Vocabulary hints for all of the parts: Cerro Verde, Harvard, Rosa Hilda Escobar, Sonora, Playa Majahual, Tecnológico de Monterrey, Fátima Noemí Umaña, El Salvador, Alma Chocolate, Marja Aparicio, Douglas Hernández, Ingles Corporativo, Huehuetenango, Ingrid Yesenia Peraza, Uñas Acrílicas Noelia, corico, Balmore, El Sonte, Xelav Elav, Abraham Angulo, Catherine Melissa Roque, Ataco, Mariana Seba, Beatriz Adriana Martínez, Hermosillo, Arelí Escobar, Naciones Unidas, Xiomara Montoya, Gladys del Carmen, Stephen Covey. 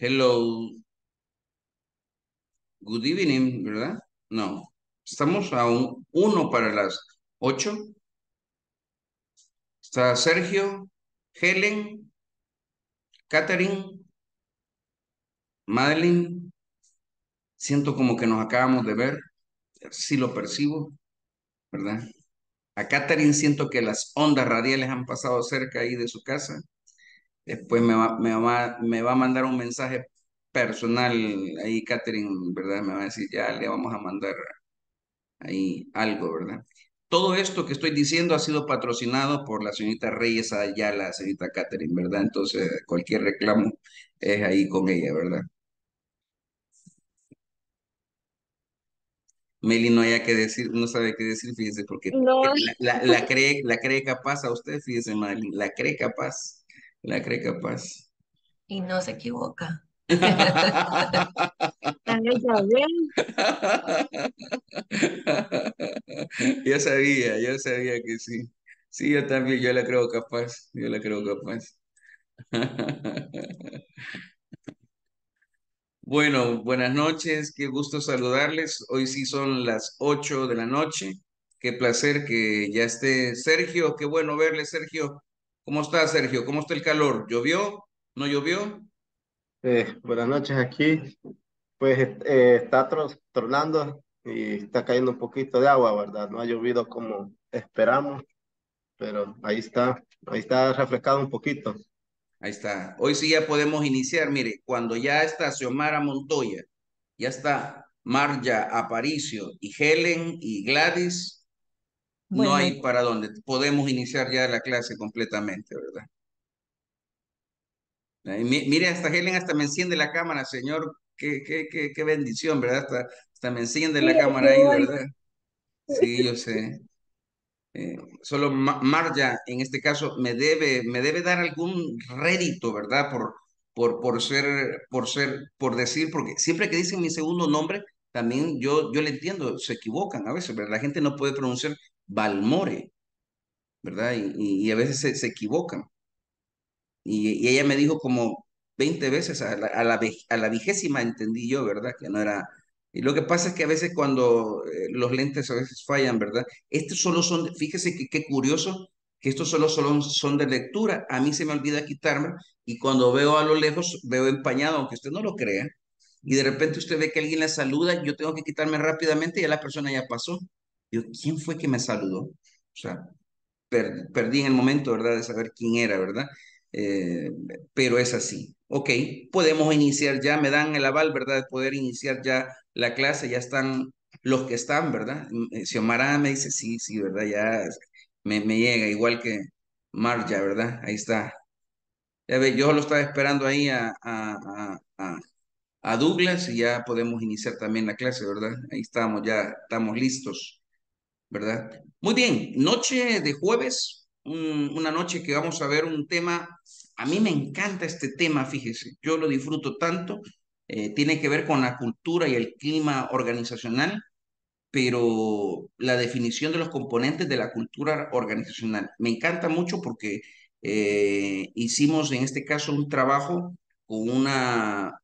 Hello. Good evening, ¿verdad? No. Estamos a 1 para las 8. Está Sergio, Helen, Catherine, Madeline. Siento como que nos acabamos de ver. Sí lo percibo, ¿verdad? A Catherine siento que las ondas radiales han pasado cerca ahí de su casa. Después me va a mandar un mensaje personal ahí, Catherine, ¿verdad? Me va a decir, ya le vamos a mandar ahí algo, ¿verdad? Todo esto que estoy diciendo ha sido patrocinado por la señorita Reyes Ayala, la señorita Catherine, ¿verdad? Entonces, cualquier reclamo es ahí con ella, ¿verdad? Meli no haya que decir, no sabe qué decir, fíjese, porque no. la cree capaz a usted, fíjese, Madeline, la cree capaz. Y no se equivoca. Yo sabía que sí. Sí, yo también, yo la creo capaz. Bueno, buenas noches, qué gusto saludarles. Hoy sí son las 8 de la noche. Qué placer que ya esté Sergio, qué bueno verle, Sergio. ¿Cómo está, Sergio? ¿Cómo está el calor? ¿Llovió? ¿No llovió? Buenas noches aquí. Pues está tornando y está cayendo un poquito de agua, ¿verdad? No ha llovido como esperamos, pero ahí está refrescado un poquito. Ahí está. Hoy sí ya podemos iniciar. Mire, cuando ya está Xiomara Montoya, ya está Marja Aparicio y Helen y Gladys, bueno, no hay para dónde. Podemos iniciar ya la clase completamente, ¿verdad? Y mire, hasta Helen hasta me enciende la cámara, señor. Qué bendición, ¿verdad? Hasta me enciende la cámara ahí, ¿verdad? Sí, yo sé. Solo Marja, en este caso, me debe dar algún rédito, ¿verdad? Por decir, porque siempre que dicen mi segundo nombre, también yo le entiendo, se equivocan a veces, ¿verdad? La gente no puede pronunciar Balmore, ¿verdad? Y a veces se equivocan. Y ella me dijo como 20 veces, a la 20ª entendí yo, ¿verdad? Que no era... Y lo que pasa es que a veces cuando los lentes a veces fallan, ¿verdad? Estos solo son, fíjese que qué curioso, que estos solo son de lectura. A mí se me olvida quitarme y cuando veo a lo lejos, veo empañado, aunque usted no lo crea. Y de repente usted ve que alguien la saluda, yo tengo que quitarme rápidamente y ya la persona ya pasó. Yo, ¿quién fue que me saludó? O sea, perdí en el momento, ¿verdad? De saber quién era, ¿verdad? Pero es así. Ok, podemos iniciar ya, me dan el aval, ¿verdad? De poder iniciar ya la clase, ya están los que están, ¿verdad? Xiomara me dice, sí, ¿verdad? Ya me llega, igual que Marja, ¿verdad? Ahí está. Ya ve, yo lo estaba esperando ahí a Douglas y ya podemos iniciar también la clase, ¿verdad? Ahí estamos, ya estamos listos, ¿verdad? Muy bien, noche de jueves, una noche que vamos a ver un tema... A mí me encanta este tema, fíjese, yo lo disfruto tanto, tiene que ver con la cultura y el clima organizacional, pero la definición de los componentes de la cultura organizacional. Me encanta mucho porque hicimos en este caso un trabajo con una,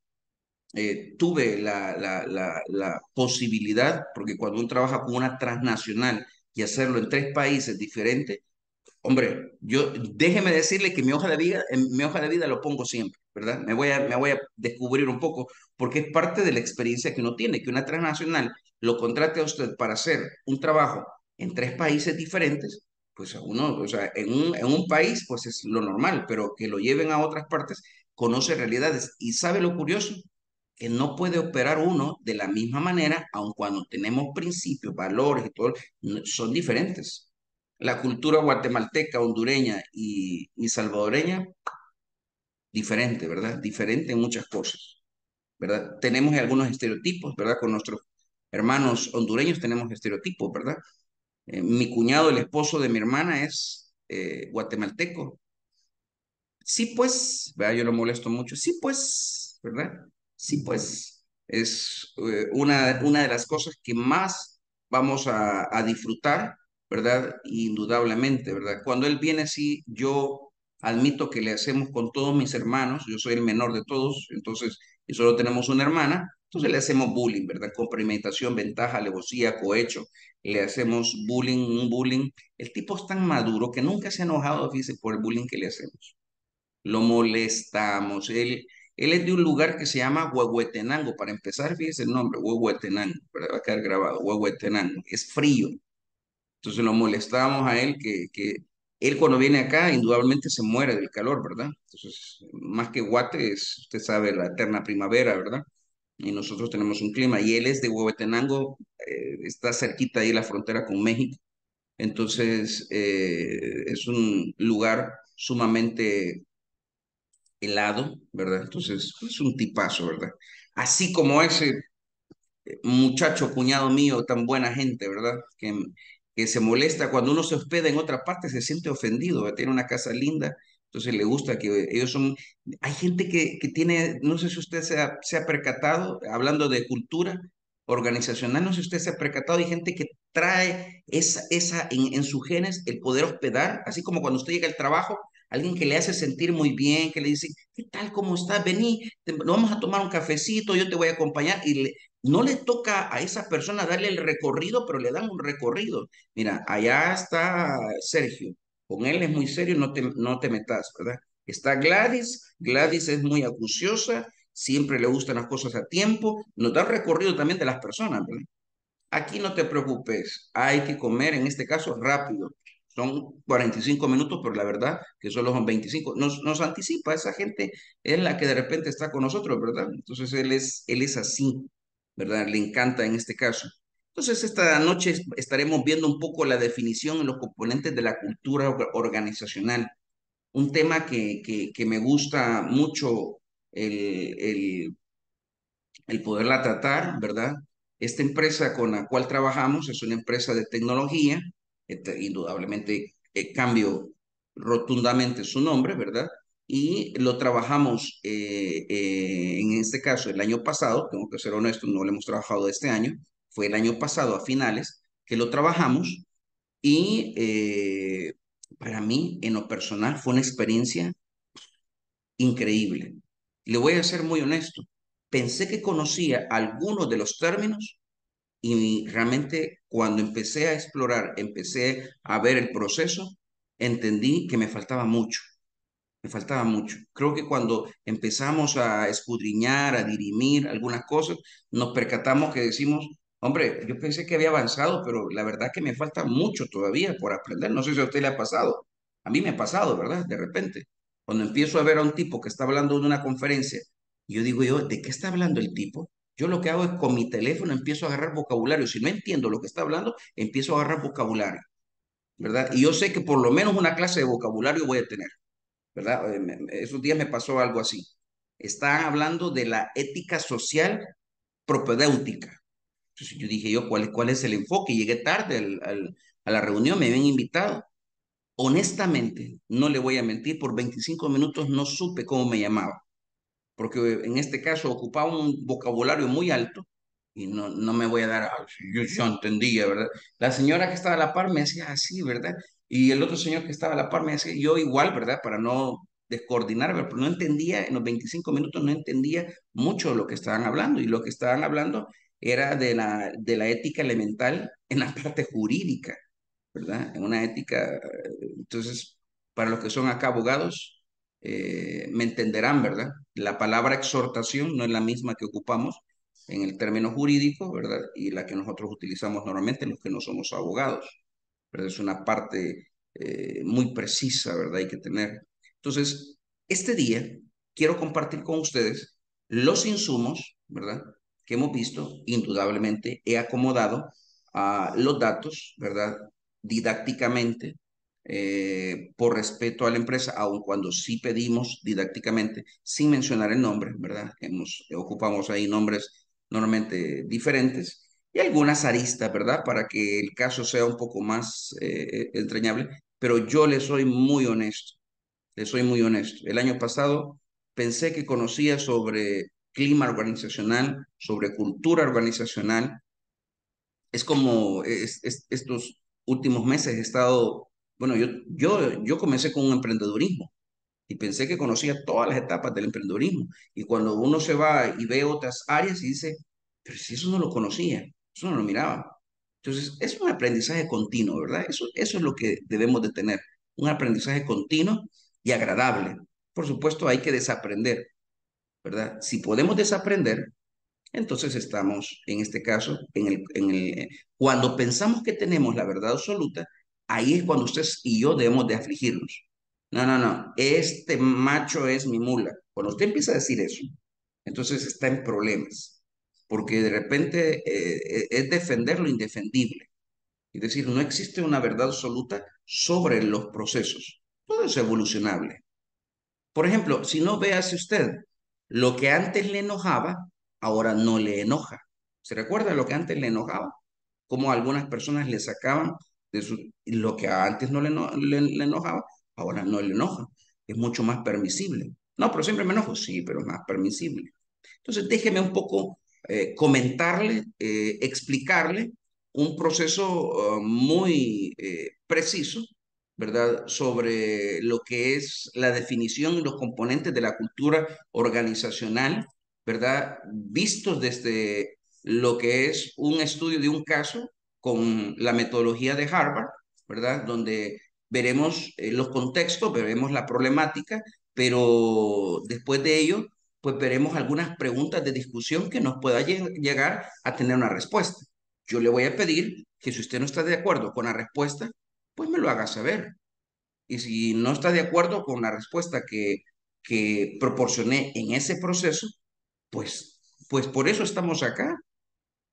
tuve la posibilidad, porque cuando uno trabaja con una transnacional y hacerlo en 3 países diferentes, hombre, déjeme decirle que mi hoja de vida lo pongo siempre, ¿verdad? Me voy a descubrir un poco, porque es parte de la experiencia que uno tiene, que una transnacional lo contrate a usted para hacer un trabajo en 3 países diferentes, pues a uno, o sea, en un país, pues es lo normal, pero que lo lleven a otras partes, conoce realidades. Y sabe lo curioso, que no puede operar uno de la misma manera, aun cuando tenemos principios, valores y todo, son diferentes. La cultura guatemalteca, hondureña y salvadoreña, diferente, ¿verdad? Diferente en muchas cosas, ¿verdad? Tenemos algunos estereotipos, ¿verdad? Con nuestros hermanos hondureños tenemos estereotipos, ¿verdad? Mi cuñado, el esposo de mi hermana, es guatemalteco. Sí, pues, ¿verdad? Yo lo molesto mucho. Sí, pues, ¿verdad? Sí, pues. Es una de las cosas que más vamos a disfrutar, ¿verdad? Indudablemente, ¿verdad? Cuando él viene, sí, yo admito que le hacemos con todos mis hermanos, yo soy el menor de todos, entonces, y solo tenemos una hermana, entonces le hacemos bullying, ¿verdad? Complementación, ventaja, alevosía, cohecho, le hacemos bullying, un bullying. El tipo es tan maduro que nunca se ha enojado, fíjese, por el bullying que le hacemos. Lo molestamos. Él es de un lugar que se llama Huehuetenango, para empezar, fíjese el nombre, Huehuetenango, ¿verdad? Va a quedar grabado, Huehuetenango, es frío. Entonces lo molestamos a él que él cuando viene acá, indudablemente se muere del calor, ¿verdad? Entonces, más que guate, es, usted sabe, la eterna primavera, ¿verdad? Y nosotros tenemos un clima. Y él es de Huehuetenango, está cerquita ahí la frontera con México. Entonces, es un lugar sumamente helado, ¿verdad? Entonces, es un tipazo, ¿verdad? Así como ese muchacho, cuñado mío, tan buena gente, ¿verdad? Que se molesta cuando uno se hospeda en otra parte, se siente ofendido, tiene una casa linda, entonces le gusta que ellos son... Hay gente que tiene, no sé si usted se ha percatado, hablando de cultura organizacional, no sé si usted se ha percatado, hay gente que trae en sus genes el poder hospedar, así como cuando usted llega al trabajo, alguien que le hace sentir muy bien, que le dice, ¿qué tal, cómo estás? Vení, vamos a tomar un cafecito, yo te voy a acompañar, y no le toca a esa persona darle el recorrido, pero le dan un recorrido. Mira, allá está Sergio. Con él es muy serio, no te metas, ¿verdad? Está Gladys. Gladys es muy acuciosa. Siempre le gustan las cosas a tiempo. Nos da el recorrido también de las personas, ¿verdad? Aquí no te preocupes. Hay que comer, en este caso, rápido. Son 45 minutos, pero la verdad que solo son 25. Nos anticipa. Esa gente es la que de repente está con nosotros, ¿verdad? Entonces él es así, ¿verdad? Le encanta en este caso. Entonces, esta noche estaremos viendo un poco la definición y los componentes de la cultura organizacional. Un tema que me gusta mucho el poderla tratar, ¿verdad? Esta empresa con la cual trabajamos es una empresa de tecnología. Indudablemente cambio rotundamente su nombre, ¿verdad? Y lo trabajamos en este caso el año pasado, tengo que ser honesto, no lo hemos trabajado este año, fue el año pasado a finales que lo trabajamos y para mí en lo personal fue una experiencia increíble. Le voy a ser muy honesto, pensé que conocía algunos de los términos y realmente cuando empecé a explorar, empecé a ver el proceso, entendí que me faltaba mucho. Me faltaba mucho. Creo que cuando empezamos a escudriñar, a dirimir algunas cosas, nos percatamos que decimos, hombre, yo pensé que había avanzado, pero la verdad que me falta mucho todavía por aprender. No sé si a usted le ha pasado. A mí me ha pasado, ¿verdad? De repente. Cuando empiezo a ver a un tipo que está hablando de una conferencia, yo digo yo, ¿de qué está hablando el tipo? Yo lo que hago es con mi teléfono empiezo a agarrar vocabulario. Si no entiendo lo que está hablando, empiezo a agarrar vocabulario, ¿verdad? Y yo sé que por lo menos una clase de vocabulario voy a tener, ¿verdad? Esos días me pasó algo así. Estaban hablando de la ética social propedéutica. Entonces yo dije yo, ¿cuál es el enfoque? Llegué tarde a la reunión, me habían invitado. Honestamente, no le voy a mentir, por 25 minutos no supe cómo me llamaba. Porque en este caso ocupaba un vocabulario muy alto y no me voy a dar... Yo entendía, ¿verdad? La señora que estaba a la par me hacía así, ¿verdad? Y el otro señor que estaba a la par me decía, yo igual, ¿verdad? Para no descoordinarme, pero no entendía, en los 25 minutos no entendía mucho de lo que estaban hablando. Y lo que estaban hablando era de la ética elemental en la parte jurídica, ¿verdad? En una ética, entonces, para los que son acá abogados, me entenderán, ¿verdad? La palabra exhortación no es la misma que ocupamos en el término jurídico, ¿verdad? Y la que nosotros utilizamos normalmente los que no somos abogados. Pero es una parte muy precisa, ¿verdad? Hay que tener. Entonces, este día quiero compartir con ustedes los insumos, ¿verdad? Que hemos visto, indudablemente he acomodado los datos, ¿verdad? Didácticamente, por respeto a la empresa, aun cuando sí pedimos didácticamente, sin mencionar el nombre, ¿verdad? Ocupamos ahí nombres normalmente diferentes. Y algunas aristas, ¿verdad? Para que el caso sea un poco más entrañable. Pero yo le soy muy honesto. Le soy muy honesto. El año pasado pensé que conocía sobre clima organizacional, sobre cultura organizacional. Es como estos últimos meses he estado... Bueno, yo comencé con un emprendedurismo. y pensé que conocía todas las etapas del emprendedurismo. Y cuando uno se va y ve otras áreas y dice, pero si eso no lo conocía, eso no lo miraba. Entonces, es un aprendizaje continuo, ¿verdad? Eso es lo que debemos de tener, un aprendizaje continuo y agradable. Por supuesto, hay que desaprender, ¿verdad? Si podemos desaprender, entonces estamos, en este caso, cuando pensamos que tenemos la verdad absoluta, ahí es cuando usted y yo debemos de afligirnos. No, no, no, este macho es mi mula. Cuando usted empieza a decir eso, entonces está en problemas, porque de repente es defender lo indefendible. Es decir, no existe una verdad absoluta sobre los procesos. Todo es evolucionable. Por ejemplo, si no, véase usted, lo que antes le enojaba, ahora no le enoja. ¿Se recuerda lo que antes le enojaba? Como algunas personas le sacaban de lo que antes no le enojaba, ahora no le enoja. Es mucho más permisible. No, pero siempre me enojo. Sí, pero es más permisible. Entonces déjeme un poco comentarle, explicarle un proceso muy preciso, ¿verdad? Sobre lo que es la definición y los componentes de la cultura organizacional, ¿verdad? Vistos desde lo que es un estudio de un caso con la metodología de Harvard, ¿verdad? Donde veremos los contextos, veremos la problemática, pero después de ello, pues veremos algunas preguntas de discusión que nos pueda llegar a tener una respuesta. Yo le voy a pedir que si usted no está de acuerdo con la respuesta, pues me lo haga saber. Y si no está de acuerdo con la respuesta que proporcioné en ese proceso, pues por eso estamos acá.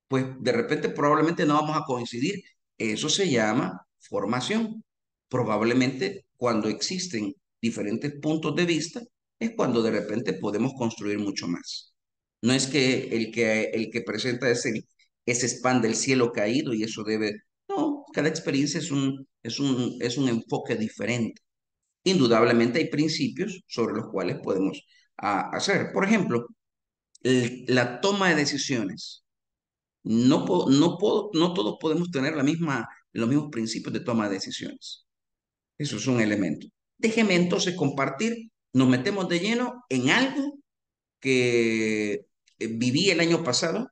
Pues de repente probablemente no vamos a coincidir. Eso se llama formación. Probablemente cuando existen diferentes puntos de vista es cuando de repente podemos construir mucho más. No es que el que presenta ese spam del cielo caído y eso debe... No, cada experiencia es un enfoque diferente. Indudablemente hay principios sobre los cuales podemos hacer. Por ejemplo, la toma de decisiones. No todos podemos tener los mismos principios de toma de decisiones. Eso es un elemento. Déjeme entonces compartir, nos metemos de lleno en algo que viví el año pasado,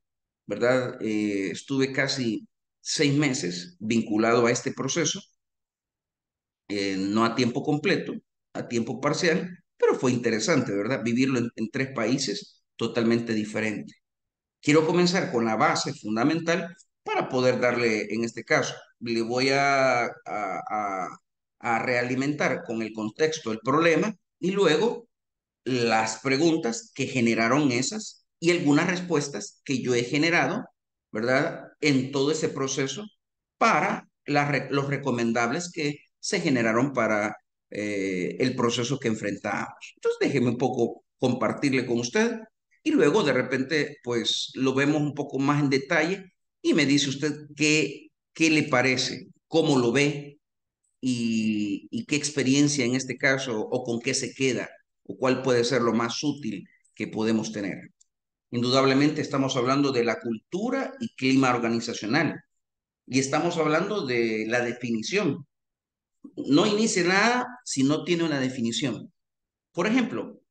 ¿verdad? Estuve casi 6 meses vinculado a este proceso, no a tiempo completo, a tiempo parcial, pero fue interesante, ¿verdad? Vivirlo en 3 países totalmente diferente. Quiero comenzar con la base fundamental para poder darle, en este caso, le voy a realimentar con el contexto del problema y luego las preguntas que generaron esas y algunas respuestas que yo he generado, ¿verdad? En todo ese proceso para los recomendables que se generaron para el proceso que enfrentamos. Entonces déjeme un poco compartirle con usted. Y luego de repente, pues lo vemos un poco más en detalle y me dice usted qué le parece, cómo lo ve y qué experiencia en este caso o con qué se queda o cuál puede ser lo más útil que podemos tener. Indudablemente estamos hablando de la cultura y clima organizacional y estamos hablando de la definición. No inicie nada si no tiene una definición. Por ejemplo,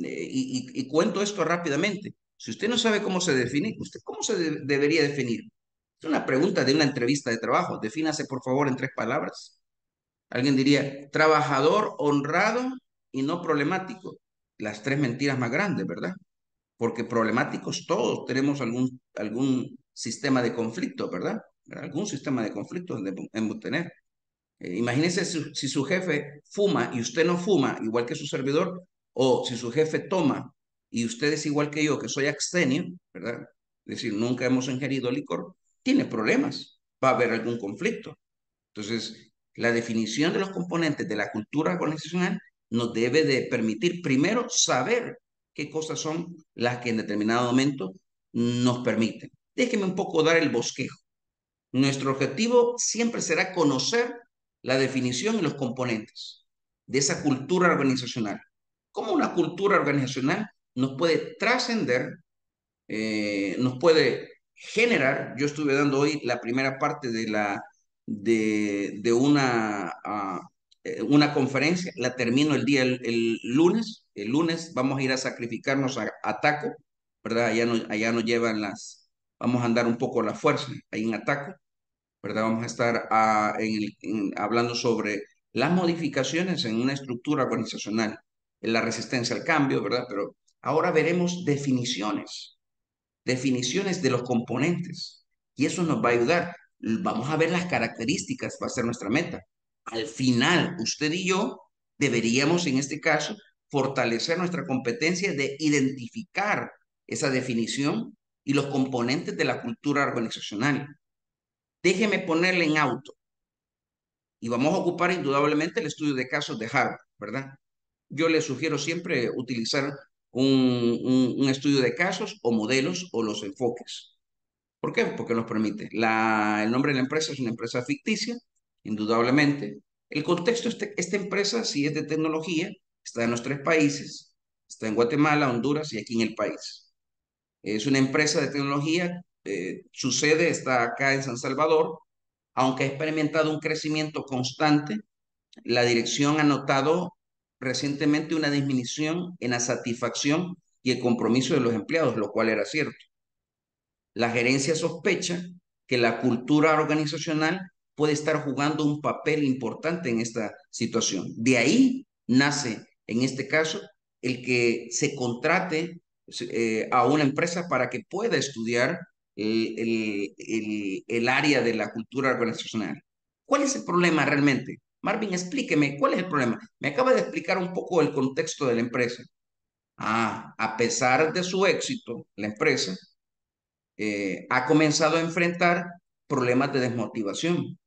y cuento esto rápidamente. Si usted no sabe cómo se define, ¿usted cómo se debería definir? Es una pregunta de una entrevista de trabajo. Defínase, por favor, en 3 palabras. Alguien diría, trabajador, honrado y no problemático. Las 3 mentiras más grandes, ¿verdad? Porque problemáticos todos tenemos algún sistema de conflicto, ¿verdad? Algún sistema de conflicto debemos tener. Imagínese si su jefe fuma y usted no fuma, igual que su servidor, o si su jefe toma y usted es igual que yo, que soy abstemio, ¿verdad? Es decir, nunca hemos ingerido licor, tiene problemas, va a haber algún conflicto. Entonces, la definición de los componentes de la cultura organizacional nos debe de permitir primero saber qué cosas son las que en determinado momento nos permiten. Déjeme un poco dar el bosquejo. Nuestro objetivo siempre será conocer la definición y los componentes de esa cultura organizacional. Cómo una cultura organizacional nos puede trascender, nos puede generar. Yo estuve dando hoy la primera parte de una una conferencia, la termino el día, el lunes. El lunes vamos a ir a sacrificarnos a Taco, ¿verdad? Allá nos llevan las, vamos a andar un poco la fuerza ahí en Ataco, ¿verdad? Vamos a estar hablando sobre las modificaciones en una estructura organizacional, en la resistencia al cambio, ¿verdad? Pero ahora veremos definiciones de los componentes, y eso nos va a ayudar. Vamos a ver las características, va a ser nuestra meta. Al final, usted y yo deberíamos, en este caso, fortalecer nuestra competencia de identificar esa definición y los componentes de la cultura organizacional. Déjeme ponerle en auto. Y vamos a ocupar indudablemente el estudio de casos de Harvard, ¿verdad? Yo le sugiero siempre utilizar un estudio de casos o modelos o los enfoques. ¿Por qué? Porque nos permite. El nombre de la empresa es una empresa ficticia, indudablemente. El contexto, esta empresa, si es de tecnología, está en los tres países. Está en Guatemala, Honduras y aquí en el país. Es una empresa de tecnología. Su sede está acá en San Salvador. Aunque ha experimentado un crecimiento constante, la dirección ha notado recientemente una disminución en la satisfacción y el compromiso de los empleados, lo cual era cierto. La gerencia sospecha que la cultura organizacional puede estar jugando un papel importante en esta situación. De ahí nace, en este caso, el que se contrate a una empresa para que pueda estudiar el área de la cultura organizacional. ¿Cuál es el problema realmente? Marvin, explíqueme, ¿cuál es el problema? Me acaba de explicar un poco el contexto de la empresa. A pesar de su éxito, la empresa ha comenzado a enfrentar problemas de desmotivación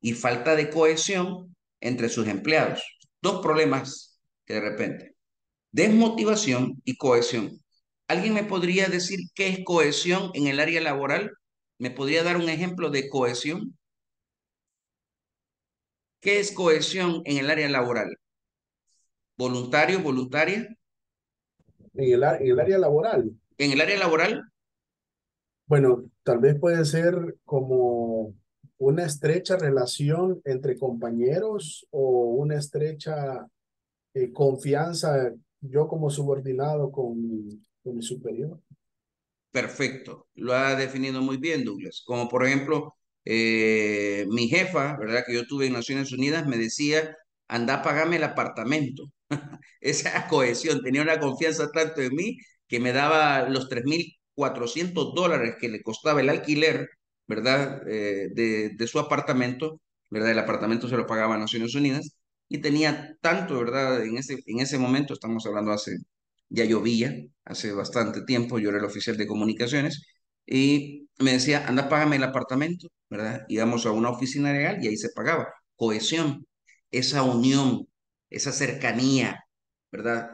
y falta de cohesión entre sus empleados. Dos problemas que de repente. Desmotivación y cohesión. ¿Alguien me podría decir qué es cohesión en el área laboral? ¿Me podría dar un ejemplo de cohesión? ¿Qué es cohesión en el área laboral? ¿Voluntario, voluntaria? En el área laboral. ¿En el área laboral? Bueno, tal vez puede ser como una estrecha relación entre compañeros o una estrecha confianza, yo como subordinado con mi superior. Perfecto, lo ha definido muy bien, Douglas. Como por ejemplo, mi jefa, ¿verdad? Que yo tuve en Naciones Unidas, me decía, anda, pagame el apartamento. Esa cohesión, tenía una confianza tanto en mí que me daba los $3,400 que le costaba el alquiler, ¿verdad? De su apartamento, ¿verdad? El apartamento se lo pagaba a Naciones Unidas y tenía tanto, ¿verdad? En ese momento, estamos hablando ya llovía, hace bastante tiempo, yo era el oficial de comunicaciones y me decía, anda, págame el apartamento, ¿verdad? Íbamos a una oficina legal y ahí se pagaba. Cohesión, esa unión, esa cercanía, ¿verdad?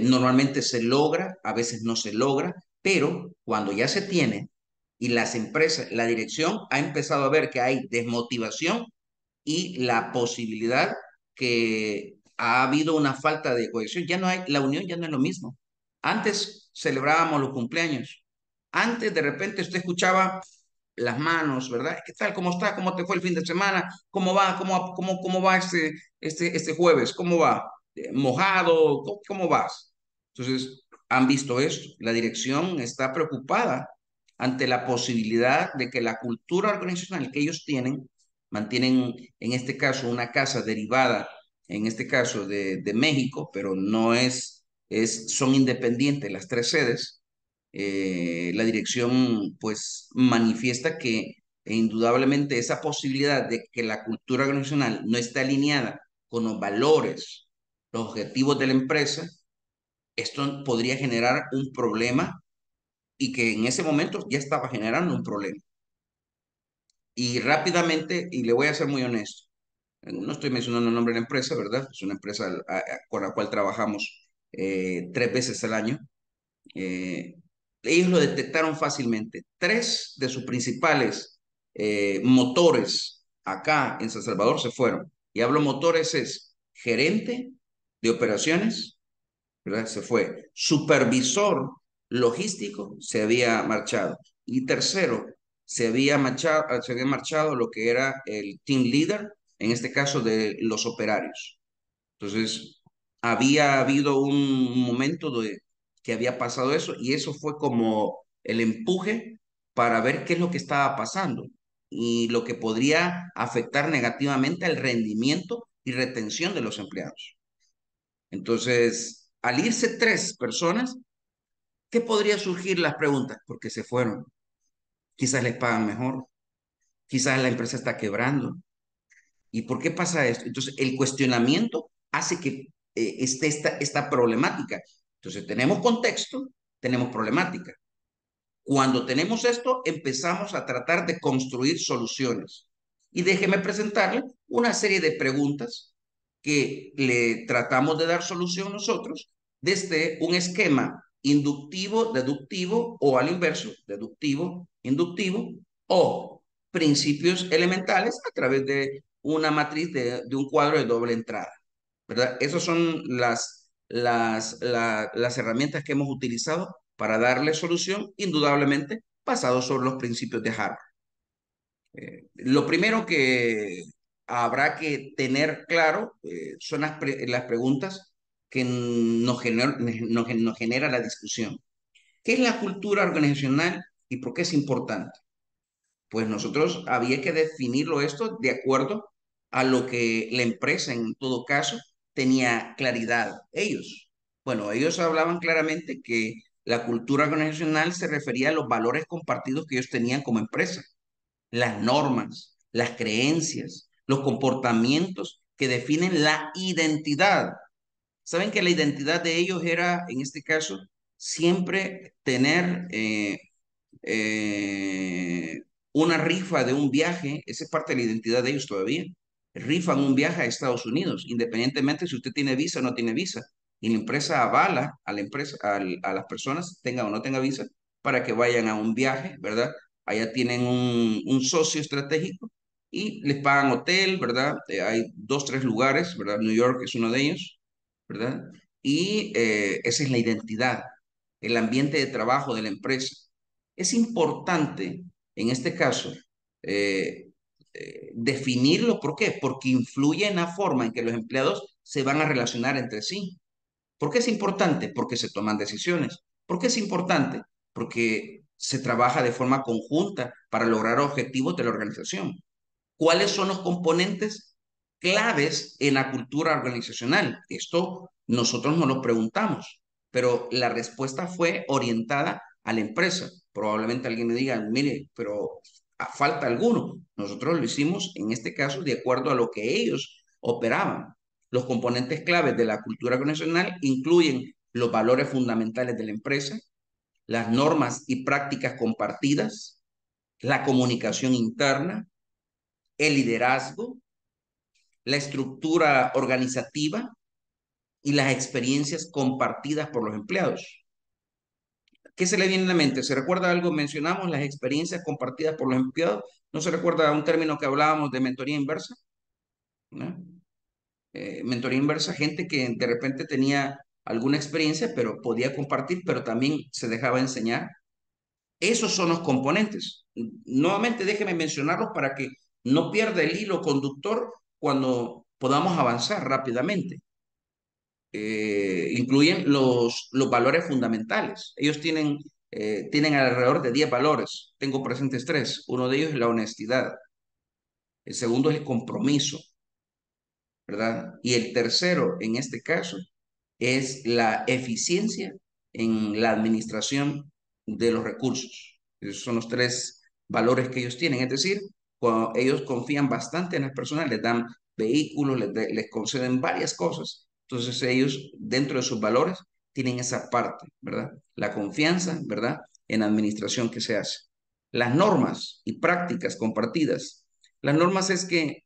Normalmente se logra, a veces no se logra, pero cuando ya se tiene y las empresas, la dirección ha empezado a ver que hay desmotivación y la posibilidad que ha habido una falta de cohesión. Ya no hay, la unión ya no es lo mismo. Antes celebrábamos los cumpleaños. Antes de repente usted escuchaba las manos, ¿verdad? ¿Qué tal? ¿Cómo está? ¿Cómo te fue el fin de semana? ¿Cómo va? ¿Cómo va este jueves? ¿Cómo va? ¿Mojado? ¿Cómo vas? Entonces, han visto esto. La dirección está preocupada ante la posibilidad de que la cultura organizacional que ellos tienen, mantienen en este caso una casa derivada, en este caso de México, pero no son independientes las tres sedes, la dirección pues manifiesta que indudablemente esa posibilidad de que la cultura organizacional no está alineada con los valores, los objetivos de la empresa, esto podría generar un problema y que en ese momento ya estaba generando un problema. Y rápidamente, y le voy a ser muy honesto, no estoy mencionando el nombre de la empresa, ¿verdad? Es una empresa con la cual trabajamos 3 veces al año. Ellos lo detectaron fácilmente. 3 de sus principales motores acá en San Salvador se fueron. Y hablo motores, es gerente de operaciones, ¿verdad? Se fue. Supervisor logístico se había marchado. Y tercero, se había marchado lo que era el team leader, en este caso de los operarios. Entonces, había habido un momento de, que había pasado eso, y eso fue como el empuje para ver qué es lo que estaba pasando y lo que podría afectar negativamente al rendimiento y retención de los empleados. Entonces, al irse 3 personas, ¿qué podría surgir? Las preguntas, porque se fueron. Quizás les pagan mejor, quizás la empresa está quebrando. ¿Y por qué pasa esto? Entonces, el cuestionamiento hace que esté esta problemática. Entonces, tenemos contexto, tenemos problemática. Cuando tenemos esto, empezamos a tratar de construir soluciones. Y déjeme presentarle una serie de preguntas que le tratamos de dar solución nosotros desde un esquema inductivo, deductivo, o al inverso, deductivo, inductivo, o principios elementales a través de una matriz de un cuadro de doble entrada, ¿verdad? Esas son las herramientas que hemos utilizado para darle solución, indudablemente basado sobre los principios de Harvard. Lo primero que habrá que tener claro son las preguntas que nos genera la discusión. ¿Qué es la cultura organizacional y por qué es importante? Pues nosotros había que definirlo esto de acuerdo a lo que la empresa en todo caso tenía claridad. Ellos hablaban claramente que la cultura organizacional se refería a los valores compartidos que ellos tenían como empresa, las normas, las creencias, los comportamientos que definen la identidad. Saben que la identidad de ellos era, en este caso, siempre tener una rifa de un viaje. Esa es parte de la identidad de ellos todavía. Rifan un viaje a Estados Unidos, independientemente si usted tiene visa o no tiene visa. Y la empresa avala a las personas, tengan o no tengan visa, para que vayan a un viaje, ¿verdad? Allá tienen un socio estratégico y les pagan hotel, ¿verdad? Hay 2, 3 lugares, ¿verdad? New York es uno de ellos, ¿verdad? Y esa es la identidad, el ambiente de trabajo de la empresa. Es importante, en este caso, definirlo. ¿Por qué? Porque influye en la forma en que los empleados se van a relacionar entre sí. ¿Por qué es importante? Porque se toman decisiones. ¿Por qué es importante? Porque se trabaja de forma conjunta para lograr objetivos de la organización. ¿Cuáles son los componentes claves en la cultura organizacional? Esto nosotros nos lo preguntamos, pero la respuesta fue orientada a la empresa. Probablemente alguien me diga, mire, pero falta alguno. Nosotros lo hicimos, en este caso, de acuerdo a lo que ellos operaban. Los componentes claves de la cultura organizacional incluyen los valores fundamentales de la empresa, las normas y prácticas compartidas, la comunicación interna, el liderazgo, la estructura organizativa y las experiencias compartidas por los empleados. ¿Qué se le viene a la mente? ¿Se recuerda algo? Mencionamos las experiencias compartidas por los empleados. ¿No se recuerda un término que hablábamos de mentoría inversa? ¿No? Mentoría inversa, gente que de repente tenía alguna experiencia, pero podía compartir, pero también se dejaba enseñar. Esos son los componentes. Nuevamente déjeme mencionarlos para que no pierda el hilo conductor cuando podamos avanzar rápidamente. Incluyen los valores fundamentales. Ellos tienen alrededor de 10 valores. Tengo presentes 3. Uno de ellos es la honestidad. El segundo es el compromiso, ¿verdad? Y el tercero, en este caso, es la eficiencia en la administración de los recursos. Esos son los 3 valores que ellos tienen. Es decir, cuando ellos confían bastante en las personas, les dan vehículos, les conceden varias cosas. Entonces ellos, dentro de sus valores, tienen esa parte, ¿verdad? La confianza, ¿verdad?, en la administración que se hace. Las normas y prácticas compartidas. Las normas es que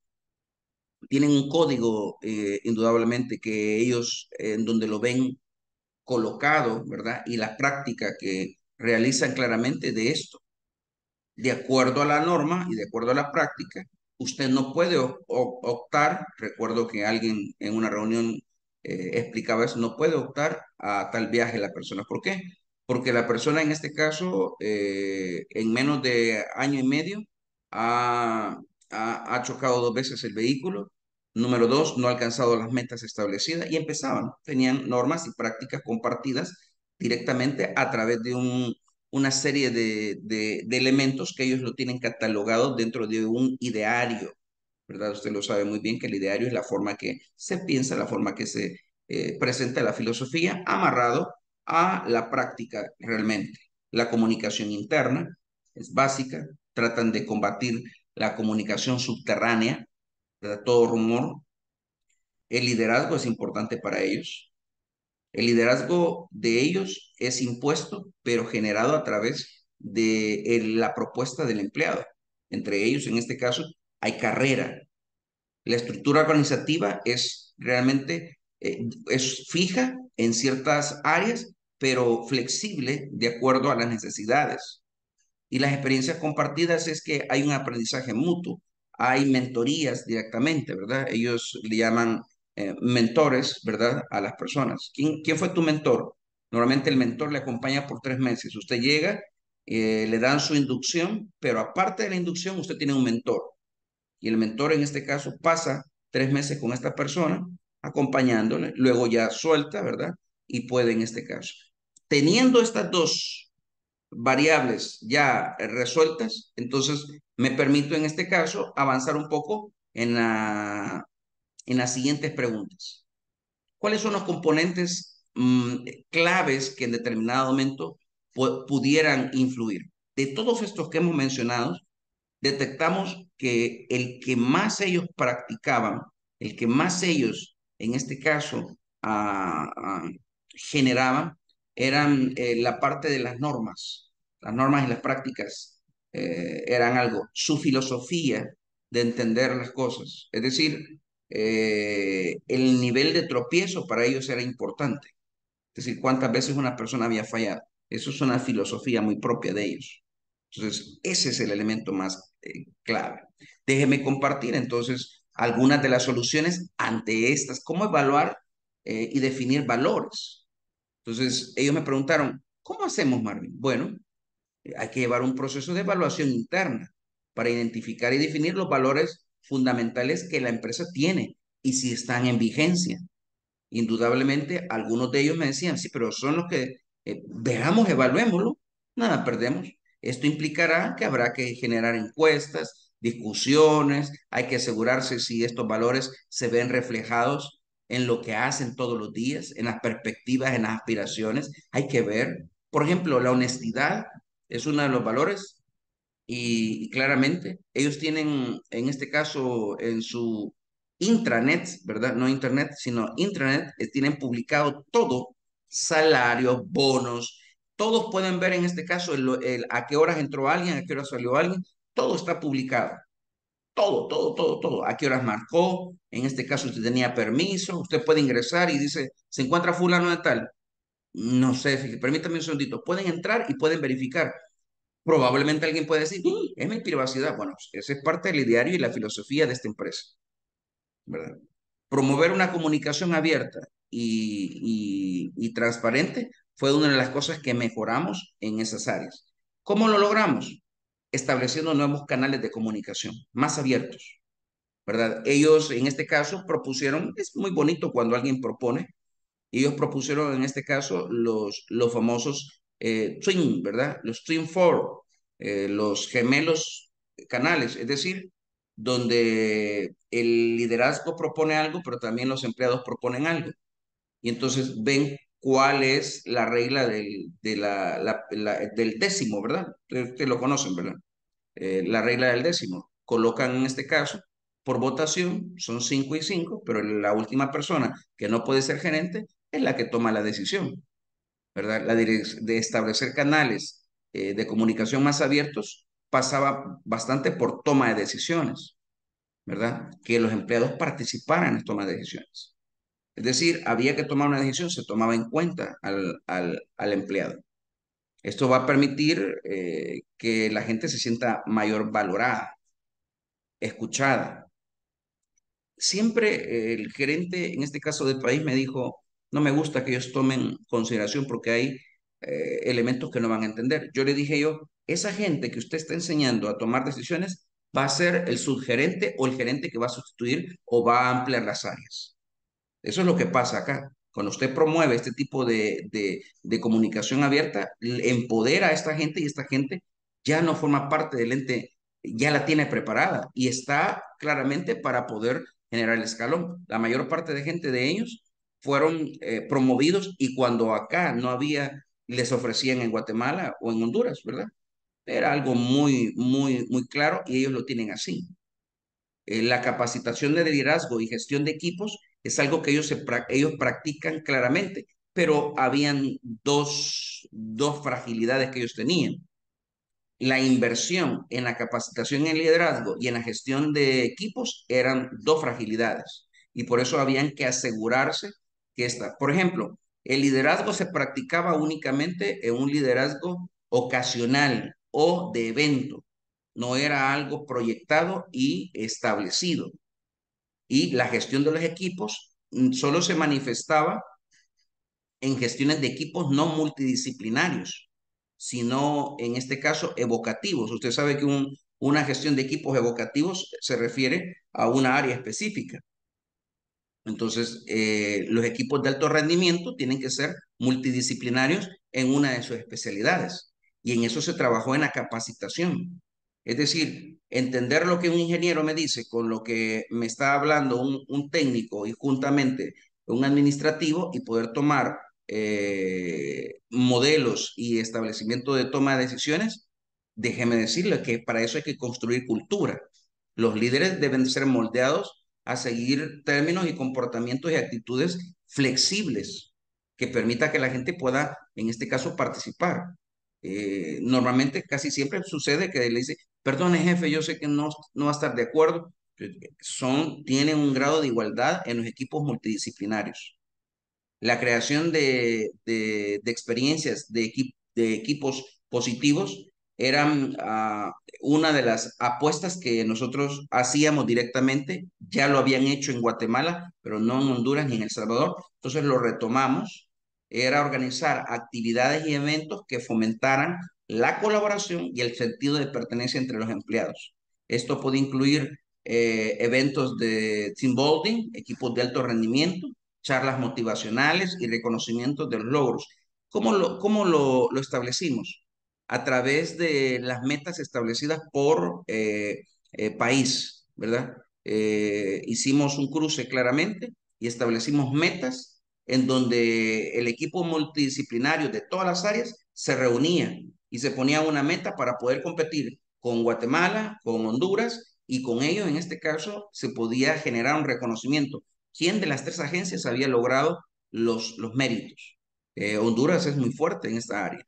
tienen un código, indudablemente, que ellos, en donde lo ven colocado, ¿verdad? Y la práctica que realizan claramente de esto. De acuerdo a la norma y de acuerdo a la práctica, usted no puede optar, recuerdo que alguien en una reunión explicaba eso, no puede optar a tal viaje la persona. ¿Por qué? Porque la persona en este caso en menos de año y medio ha ha chocado dos veces el vehículo. Número dos, no ha alcanzado las metas establecidas y empezaban, tenían normas y prácticas compartidas directamente a través de una serie de elementos que ellos lo tienen catalogados dentro de un ideario, ¿verdad? Usted lo sabe muy bien que el ideario es la forma que se piensa, la forma que se presenta la filosofía amarrado a la práctica realmente. La comunicación interna es básica, tratan de combatir la comunicación subterránea, todo rumor. El liderazgo es importante para ellos. El liderazgo de ellos es impuesto, pero generado a través de la propuesta del empleado. Entre ellos, en este caso, hay carrera. La estructura organizativa es realmente es fija en ciertas áreas, pero flexible de acuerdo a las necesidades. Y las experiencias compartidas es que hay un aprendizaje mutuo. Hay mentorías directamente, ¿verdad? Ellos le llaman mentores, ¿verdad? A las personas. ¿Quién fue tu mentor? Normalmente el mentor le acompaña por 3 meses. Usted llega, le dan su inducción, pero aparte de la inducción, usted tiene un mentor. Y el mentor, en este caso, pasa 3 meses con esta persona, acompañándole, luego ya suelta, ¿verdad? Y puede, en este caso. Teniendo estas dos variables ya resueltas, entonces me permito en este caso avanzar un poco en las siguientes preguntas. ¿Cuáles son los componentes claves que en determinado momento pudieran influir? De todos estos que hemos mencionado, detectamos que el que más ellos practicaban, el que más ellos en este caso generaban, eran la parte de las normas y las prácticas. Eran algo, su filosofía de entender las cosas. Es decir, el nivel de tropiezo para ellos era importante. Es decir, cuántas veces una persona había fallado. Eso es una filosofía muy propia de ellos. Entonces, ese es el elemento más clave. Déjeme compartir, entonces, algunas de las soluciones ante estas. ¿Cómo evaluar y definir valores? Entonces, ellos me preguntaron, ¿cómo hacemos, Marvin? Bueno, hay que llevar un proceso de evaluación interna para identificar y definir los valores fundamentales que la empresa tiene y si están en vigencia. Indudablemente, algunos de ellos me decían, sí, pero son los que veamos, evaluémoslo, nada perdemos. Esto implicará que habrá que generar encuestas, discusiones, hay que asegurarse si estos valores se ven reflejados en lo que hacen todos los días, en las perspectivas, en las aspiraciones. Hay que ver, por ejemplo, la honestidad. Es uno de los valores y claramente ellos tienen, en este caso, en su intranet, ¿verdad? No internet, sino intranet, tienen publicado todo, salarios, bonos, todos pueden ver en este caso a qué horas entró alguien, a qué horas salió alguien, todo está publicado, todo, a qué horas marcó, en este caso usted tenía permiso, usted puede ingresar y dice, se encuentra fulano de tal. No sé, permítame un segundito. Pueden entrar y pueden verificar. Probablemente alguien puede decir, es mi privacidad. Bueno, esa es parte del ideario y la filosofía de esta empresa, ¿verdad? Promover una comunicación abierta y transparente fue una de las cosas que mejoramos en esas áreas. ¿Cómo lo logramos? Estableciendo nuevos canales de comunicación, más abiertos, ¿verdad? Ellos, en este caso, propusieron, es muy bonito cuando alguien propone, ellos propusieron en este caso los famosos twin, ¿verdad? Los twin four, los gemelos canales, es decir, donde el liderazgo propone algo, pero también los empleados proponen algo. Y entonces ven cuál es la regla del décimo, ¿verdad? Ustedes lo conocen, ¿verdad? La regla del décimo. Colocan en este caso, por votación, son 5 y 5, pero la última persona que no puede ser gerente es la que toma la decisión, ¿verdad? La de establecer canales de comunicación más abiertos pasaba bastante por toma de decisiones, ¿verdad? Que los empleados participaran en la toma de decisiones. Es decir, había que tomar una decisión, se tomaba en cuenta al empleado. Esto va a permitir que la gente se sienta mayor valorada, escuchada. Siempre el gerente, en este caso del país, me dijo, no me gusta que ellos tomen consideración porque hay elementos que no van a entender. Yo le dije yo, esa gente que usted está enseñando a tomar decisiones va a ser el subgerente o el gerente que va a sustituir o va a ampliar las áreas. Eso es lo que pasa acá. Cuando usted promueve este tipo de comunicación abierta, empodera a esta gente y esta gente ya no forma parte del ente, ya la tiene preparada y está claramente para poder generar el escalón. La mayor parte de gente de ellos fueron promovidos y cuando acá no había, les ofrecían en Guatemala o en Honduras, ¿verdad? Era algo muy claro y ellos lo tienen así. La capacitación de liderazgo y gestión de equipos es algo que ellos practican claramente, pero habían dos fragilidades que ellos tenían. La inversión en la capacitación en liderazgo y en la gestión de equipos eran dos fragilidades y por eso habían que asegurarse que esta, por ejemplo, el liderazgo se practicaba únicamente en un liderazgo ocasional o de evento. No era algo proyectado y establecido. Y la gestión de los equipos solo se manifestaba en gestiones de equipos no multidisciplinarios, sino en este caso evocativos. Usted sabe que una gestión de equipos evocativos se refiere a una área específica. Entonces, los equipos de alto rendimiento tienen que ser multidisciplinarios en una de sus especialidades. Y en eso se trabajó en la capacitación. Es decir, entender lo que un ingeniero me dice con lo que me está hablando un técnico y juntamente un administrativo y poder tomar modelos y establecimiento de toma de decisiones, déjeme decirle que para eso hay que construir cultura. Los líderes deben ser moldeados a seguir términos y comportamientos y actitudes flexibles que permita que la gente pueda, en este caso, participar. Normalmente casi siempre sucede que le dice, perdone jefe, yo sé que no va a estar de acuerdo. Tienen un grado de igualdad en los equipos multidisciplinarios. La creación de experiencias de equipos positivos eran una de las apuestas que nosotros hacíamos directamente. Ya lo habían hecho en Guatemala, pero no en Honduras ni en El Salvador. Entonces lo retomamos. Era organizar actividades y eventos que fomentaran la colaboración y el sentido de pertenencia entre los empleados. Esto puede incluir eventos de team building, equipos de alto rendimiento, charlas motivacionales y reconocimiento de los logros. ¿Cómo lo establecimos? A través de las metas establecidas por país, ¿verdad? Hicimos un cruce claramente y establecimos metas en donde el equipo multidisciplinario de todas las áreas se reunía y se ponía una meta para poder competir con Guatemala, con Honduras, y con ello, en este caso, se podía generar un reconocimiento. ¿Quién de las tres agencias había logrado los méritos? Honduras es muy fuerte en esta área.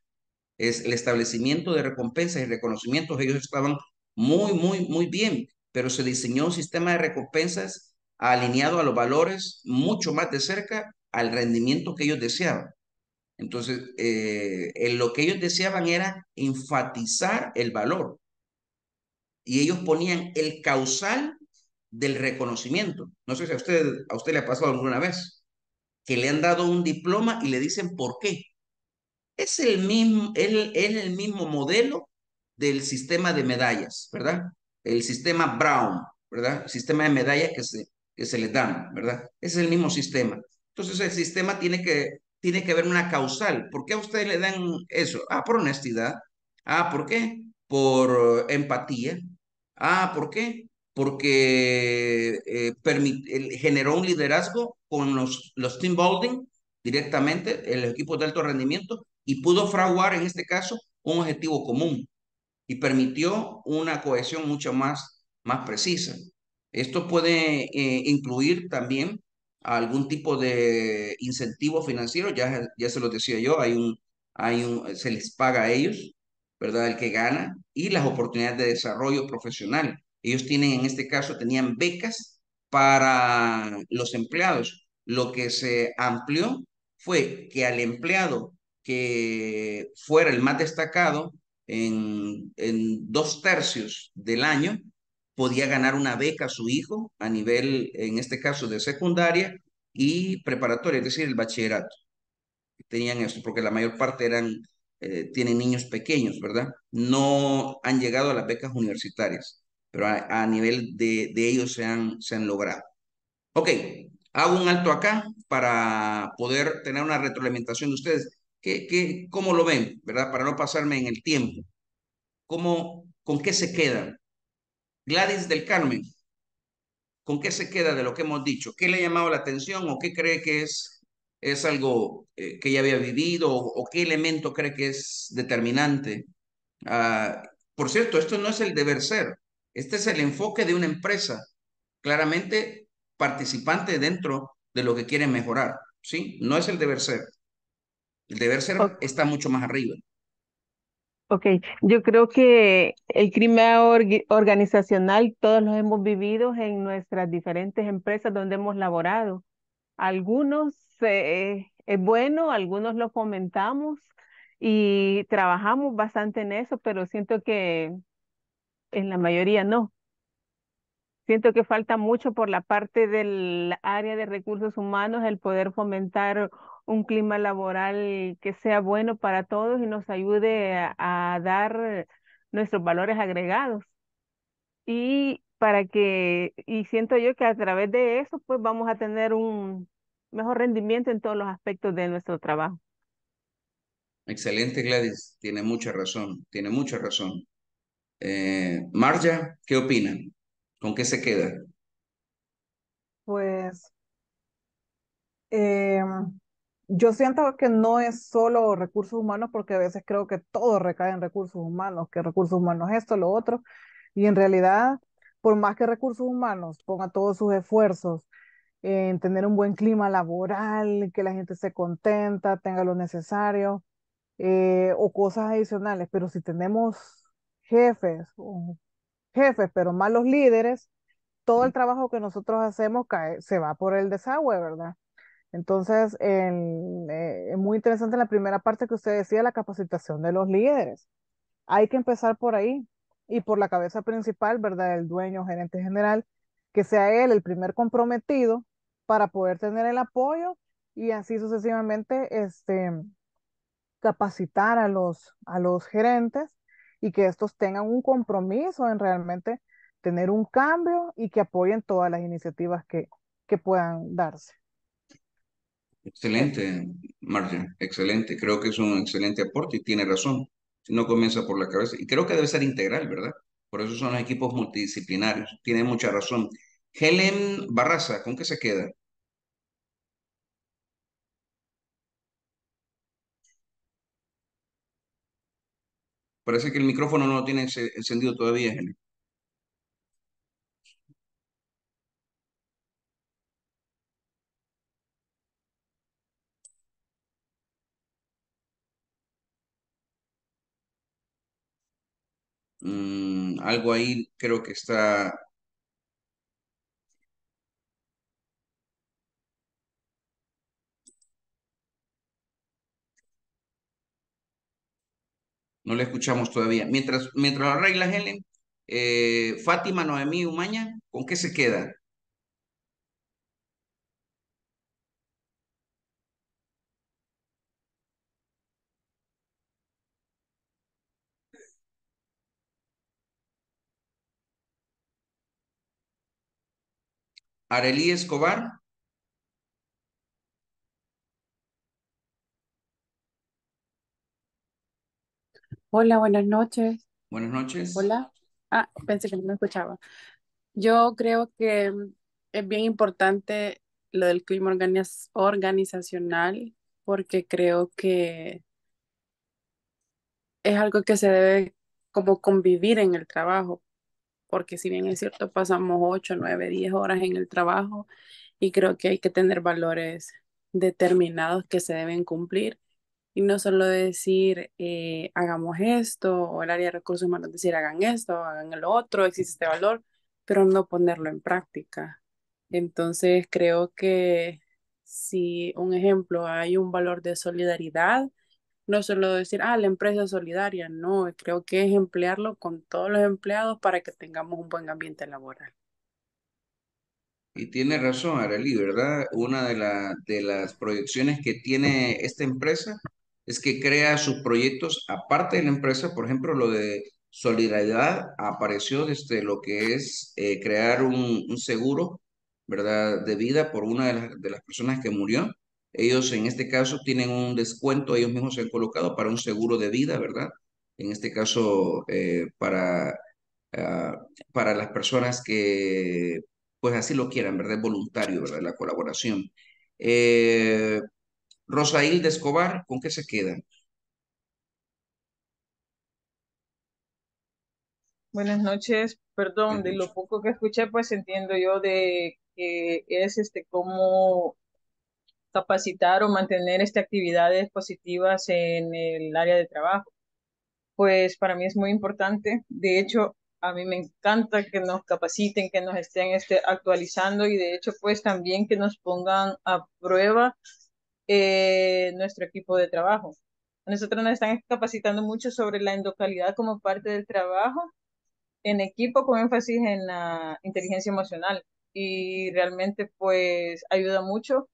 Es el establecimiento de recompensas y reconocimientos. Ellos estaban muy bien, pero se diseñó un sistema de recompensas alineado a los valores mucho más de cerca al rendimiento que ellos deseaban. Entonces, lo que ellos deseaban era enfatizar el valor. Y ellos ponían el causal del reconocimiento. No sé si a usted le ha pasado alguna vez que le han dado un diploma y le dicen por qué. Es el mismo modelo del sistema de medallas, ¿verdad? El sistema Brown, ¿verdad? El sistema de medallas que se les dan, ¿verdad? Es el mismo sistema. Entonces el sistema tiene que haber una causal. ¿Por qué a ustedes le dan eso? Por honestidad. ¿Por qué? Por empatía. ¿Por qué? Porque generó un liderazgo con los team building directamente, en los equipos de alto rendimiento, y pudo fraguar en este caso un objetivo común y permitió una cohesión mucho más precisa. Esto puede incluir también algún tipo de incentivo financiero, ya se lo decía yo, se les paga a ellos, ¿verdad? El que gana, y las oportunidades de desarrollo profesional. Ellos tienen, en este caso, tenían becas para los empleados. Lo que se amplió fue que al empleado que fuera el más destacado en 2/3 del año, podía ganar una beca a su hijo a nivel, en este caso, de secundaria y preparatoria, es decir, el bachillerato. Tenían esto, porque la mayor parte tienen niños pequeños, ¿verdad? No han llegado a las becas universitarias. pero a nivel de ellos se han logrado. Ok, hago un alto acá para poder tener una retroalimentación de ustedes. ¿Cómo lo ven, verdad? Para no pasarme en el tiempo. ¿Con qué se quedan? Gladys del Carmen, ¿con qué se queda de lo que hemos dicho? ¿Qué le ha llamado la atención o qué cree que es algo que ya había vivido o qué elemento cree que es determinante? Por cierto, esto no es el deber ser. Este es el enfoque de una empresa, claramente participante dentro de lo que quieren mejorar, ¿sí? No es el deber ser. El deber ser está mucho más arriba. Ok, yo creo que el clima organizacional todos los hemos vivido en nuestras diferentes empresas donde hemos laborado. Algunos es bueno, algunos lo fomentamos y trabajamos bastante en eso, pero siento que en la mayoría no. Siento que falta mucho por la parte del área de recursos humanos el poder fomentar un clima laboral que sea bueno para todos y nos ayude a dar nuestros valores agregados. Y siento yo que a través de eso, pues vamos a tener un mejor rendimiento en todos los aspectos de nuestro trabajo. Excelente, Gladys. Tiene mucha razón, tiene mucha razón. Marja, ¿qué opinan? ¿Con qué se queda? Pues... yo siento que no es solo recursos humanos, porque a veces creo que todo recae en recursos humanos, que recursos humanos esto, lo otro, y en realidad, por más que recursos humanos ponga todos sus esfuerzos en tener un buen clima laboral, que la gente se contenta, tenga lo necesario, o cosas adicionales, pero si tenemos jefes, pero malos líderes, todo el trabajo que nosotros hacemos se va por el desagüe, ¿verdad? Entonces, es muy interesante la primera parte que usted decía, la capacitación de los líderes. Hay que empezar por ahí y por la cabeza principal, ¿verdad? El dueño, gerente general, que sea él el primer comprometido para poder tener el apoyo y así sucesivamente capacitar a los gerentes y que estos tengan un compromiso en realmente tener un cambio y que apoyen todas las iniciativas que puedan darse. Excelente, Marja, excelente. Creo que es un excelente aporte y tiene razón. Si no comienza por la cabeza. Y creo que debe ser integral, ¿verdad? Por eso son los equipos multidisciplinarios. Tiene mucha razón. Helen Barraza, ¿con qué se queda? Parece que el micrófono no lo tiene encendido todavía, Helen. Algo ahí creo que está... No le escuchamos todavía. Mientras lo arregla Helen, Fátima, Noemí, Umaña, ¿con qué se queda? Arelí Escobar. Hola, buenas noches. Buenas noches. Hola. Ah, pensé que no me escuchaba. Yo creo que es bien importante lo del clima organizacional porque creo que es algo que se debe como convivir en el trabajo. Porque si bien es cierto, pasamos 8, 9, 10 horas en el trabajo y creo que hay que tener valores determinados que se deben cumplir y no solo decir hagamos esto o el área de recursos humanos decir hagan esto, hagan lo otro, existe este valor, pero no ponerlo en práctica. Entonces creo que si un ejemplo hay un valor de solidaridad, no solo decir, ah, la empresa es solidaria, no, creo que es emplearlo con todos los empleados para que tengamos un buen ambiente laboral. Y tiene razón, Arely, ¿verdad? Una de las proyecciones que tiene esta empresa es que crea sus proyectos aparte de la empresa, por ejemplo, lo de Solidaridad apareció desde lo que es crear un seguro, ¿verdad?, de vida por una de las personas que murió. Ellos en este caso tienen un descuento, ellos mismos se han colocado para un seguro de vida, ¿verdad? En este caso para las personas que pues así lo quieran, ¿verdad? Voluntario, ¿verdad? La colaboración. Rosa Hilda Escobar, ¿con qué se queda? Buenas noches, perdón, de lo poco que escuché, pues entiendo yo de que es cómo capacitar o mantener actividades positivas en el área de trabajo. Pues para mí es muy importante, de hecho, a mí me encanta que nos capaciten, que nos estén actualizando y de hecho, pues también que nos pongan a prueba nuestro equipo de trabajo. Nosotros nos están capacitando mucho sobre la endocalidad como parte del trabajo en equipo con énfasis en la inteligencia emocional y realmente pues ayuda mucho,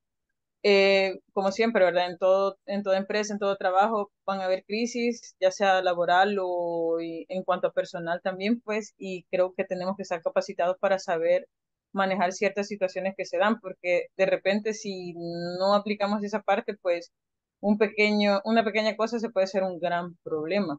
como siempre, ¿verdad? En toda empresa, en todo trabajo van a haber crisis, ya sea laboral o en cuanto a personal también, pues, y creo que tenemos que estar capacitados para saber manejar ciertas situaciones que se dan, porque de repente si no aplicamos esa parte, pues una pequeña cosa se puede ser un gran problema.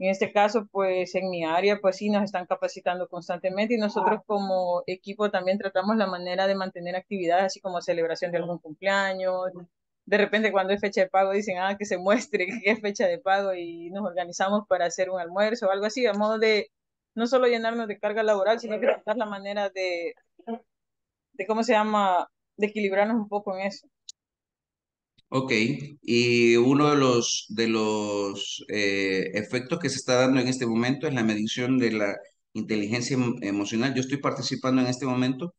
En este caso, pues en mi área, pues sí, nos están capacitando constantemente y nosotros como equipo también tratamos la manera de mantener actividades, así como celebración de algún cumpleaños. De repente cuando es fecha de pago dicen, que se muestre que es fecha de pago y nos organizamos para hacer un almuerzo o algo así, a modo de no solo llenarnos de carga laboral, sino que tratar la manera de ¿cómo se llama?, de equilibrarnos un poco en eso. Ok, y uno de los efectos que se está dando en este momento es la medición de la inteligencia emocional. Yo estoy participando en este momento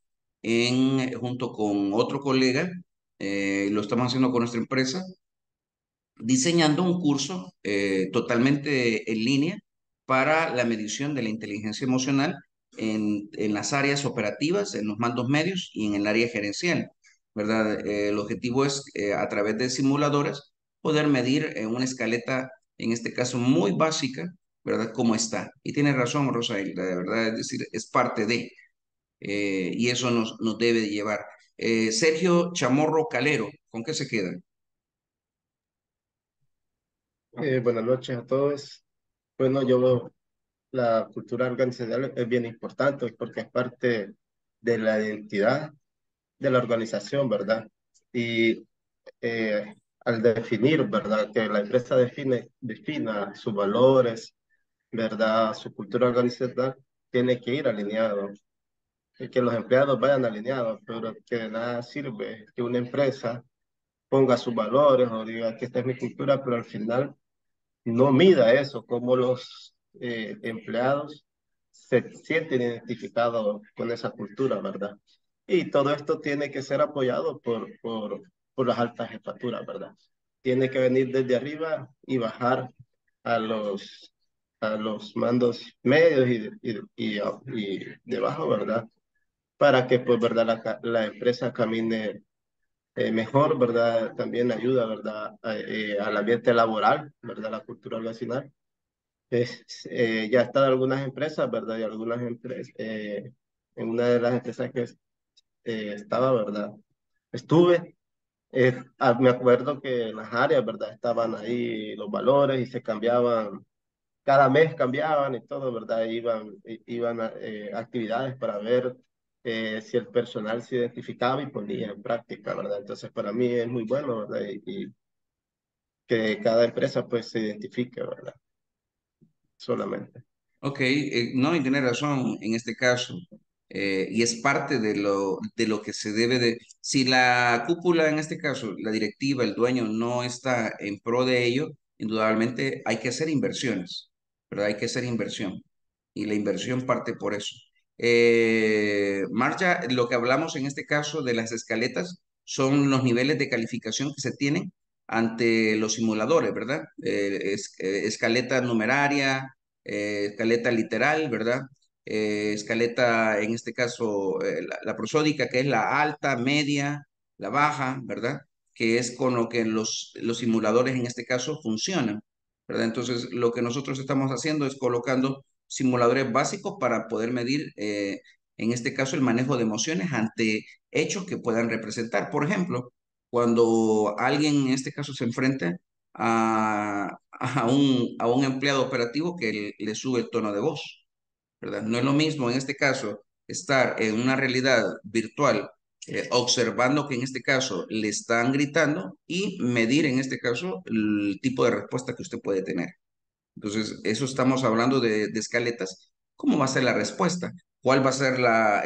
junto con otro colega, lo estamos haciendo con nuestra empresa, diseñando un curso totalmente en línea para la medición de la inteligencia emocional en las áreas operativas, en los mandos medios y en el área gerencial, ¿verdad? El objetivo es, a través de simuladoras, poder medir en una escaleta, en este caso muy básica, ¿verdad?, cómo está. Y tiene razón, Rosa Hilda, de verdad, es decir, es parte de, y eso nos debe de llevar. Sergio Chamorro Calero, ¿con qué se quedan? Buenas noches a todos. Bueno, yo veo la cultura organizacional es bien importante porque es parte de la identidad de la organización, ¿verdad? Y al definir, ¿verdad?, que la empresa defina sus valores, ¿verdad?, su cultura organizacional, tiene que ir alineado. Y que los empleados vayan alineados, pero que de nada sirve que una empresa ponga sus valores o diga que esta es mi cultura, pero al final no mida eso, como los empleados se sienten identificados con esa cultura, ¿verdad? Y todo esto tiene que ser apoyado por las altas jefaturas, ¿verdad? Tiene que venir desde arriba y bajar a los mandos medios y debajo, ¿verdad? Para que, pues, ¿verdad?, la empresa camine mejor, ¿verdad? También ayuda, ¿verdad?, al ambiente laboral, ¿verdad? La cultura organizacional. Ya están algunas empresas, ¿verdad? Y algunas empresas, en una de las empresas que estaba, ¿verdad?, estuve, me acuerdo que en las áreas, ¿verdad?, estaban ahí los valores y se cambiaban, cada mes cambiaban y todo, ¿verdad?, iban a actividades para ver si el personal se identificaba y ponía en práctica, ¿verdad? Entonces para mí es muy bueno, ¿verdad?, y que cada empresa pues se identifique, ¿verdad?, solamente. Ok, no, y tiene razón en este caso. Y es parte de lo que se debe de... Si la cúpula, en este caso, la directiva, el dueño, no está en pro de ello, indudablemente hay que hacer inversiones, ¿verdad? Hay que hacer inversión. Y la inversión parte por eso. Marja, lo que hablamos en este caso de las escaletas son los niveles de calificación que se tienen ante los simuladores, ¿verdad? Escaleta numeraria, escaleta literal, ¿verdad? Escaleta, en este caso, la prosódica, que es la alta, media, la baja, ¿verdad? Que es con lo que los simuladores, en este caso, funcionan, ¿verdad? Entonces, lo que nosotros estamos haciendo es colocando simuladores básicos para poder medir, en este caso, el manejo de emociones ante hechos que puedan representar. Por ejemplo, cuando alguien, en este caso, se enfrenta a un empleado operativo que le sube el tono de voz, ¿verdad? No es lo mismo, en este caso, estar en una realidad virtual observando que en este caso le están gritando y medir en este caso el tipo de respuesta que usted puede tener. Entonces, eso estamos hablando de escaletas. ¿Cómo va a ser la respuesta? ¿Cuál va a ser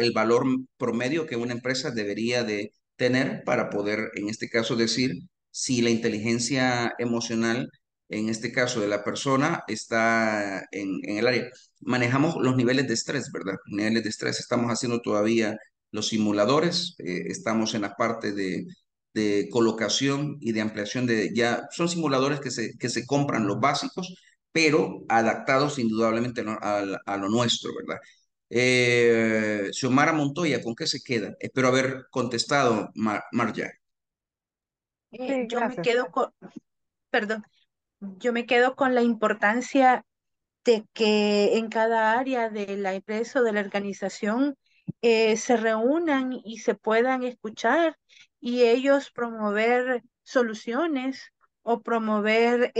el valor promedio que una empresa debería de tener para poder, en este caso, decir si la inteligencia emocional, en este caso de la persona, está en el área? Manejamos los niveles de estrés, ¿verdad? Niveles de estrés, estamos haciendo todavía los simuladores, estamos en la parte de colocación y de ampliación de, ya son simuladores que se compran los básicos, pero adaptados indudablemente a lo nuestro, ¿verdad? Xiomara Montoya, ¿con qué se queda? Espero haber contestado, Marja. Sí, yo me quedo con, perdón, yo me quedo con la importancia de que en cada área de la empresa o de la organización se reúnan y se puedan escuchar y ellos promover soluciones o promover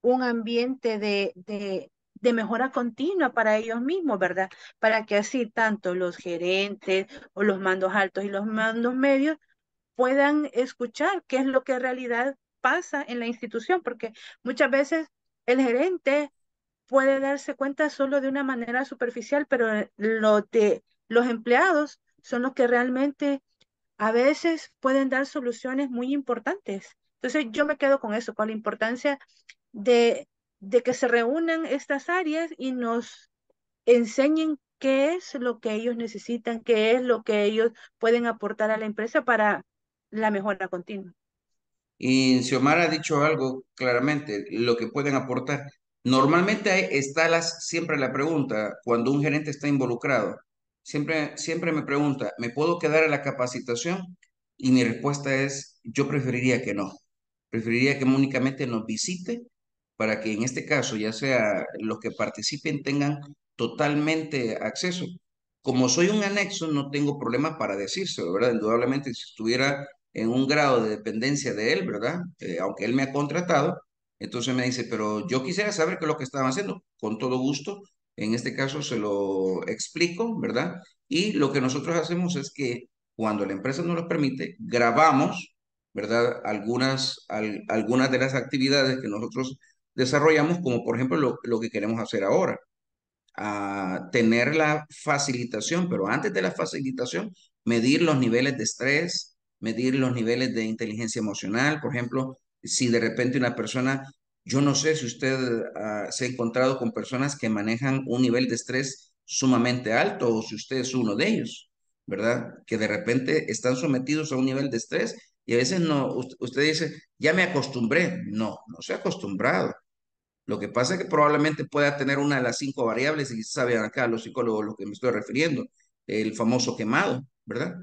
un ambiente de mejora continua para ellos mismos, ¿verdad? Para que así tanto los gerentes o los mandos altos y los mandos medios puedan escuchar qué es lo que en realidad pasa en la institución, porque muchas veces el gerente puede darse cuenta solo de una manera superficial, pero los empleados son los que realmente a veces pueden dar soluciones muy importantes. Entonces yo me quedo con eso, con la importancia de que se reúnan estas áreas y nos enseñen qué es lo que ellos necesitan, qué es lo que ellos pueden aportar a la empresa para la mejora continua. Y Xiomara ha dicho algo claramente, lo que pueden aportar. Normalmente está siempre la pregunta, cuando un gerente está involucrado, siempre me pregunta, ¿me puedo quedar en la capacitación? Y mi respuesta es, yo preferiría que no. Preferiría que únicamente nos visite para que en este caso, ya sea los que participen, tengan totalmente acceso. Como soy un anexo, no tengo problema para decírselo, ¿verdad? Indudablemente, si estuviera en un grado de dependencia de él, ¿verdad? Aunque él me ha contratado, entonces me dice, pero yo quisiera saber qué es lo que estaban haciendo. Con todo gusto, en este caso se lo explico, ¿verdad? Y lo que nosotros hacemos es que cuando la empresa nos lo permite, grabamos, ¿verdad? Algunas de las actividades que nosotros desarrollamos, como por ejemplo lo que queremos hacer ahora. A tener la facilitación, pero antes de la facilitación, medir los niveles de estrés, medir los niveles de inteligencia emocional. Por ejemplo, si de repente una persona, yo no sé si usted se ha encontrado con personas que manejan un nivel de estrés sumamente alto o si usted es uno de ellos, ¿verdad? Que de repente están sometidos a un nivel de estrés y a veces no, usted dice, ya me acostumbré. No, no se ha acostumbrado. Lo que pasa es que probablemente pueda tener una de las 5 variables y saben acá los psicólogos lo que me estoy refiriendo, el famoso quemado, ¿verdad?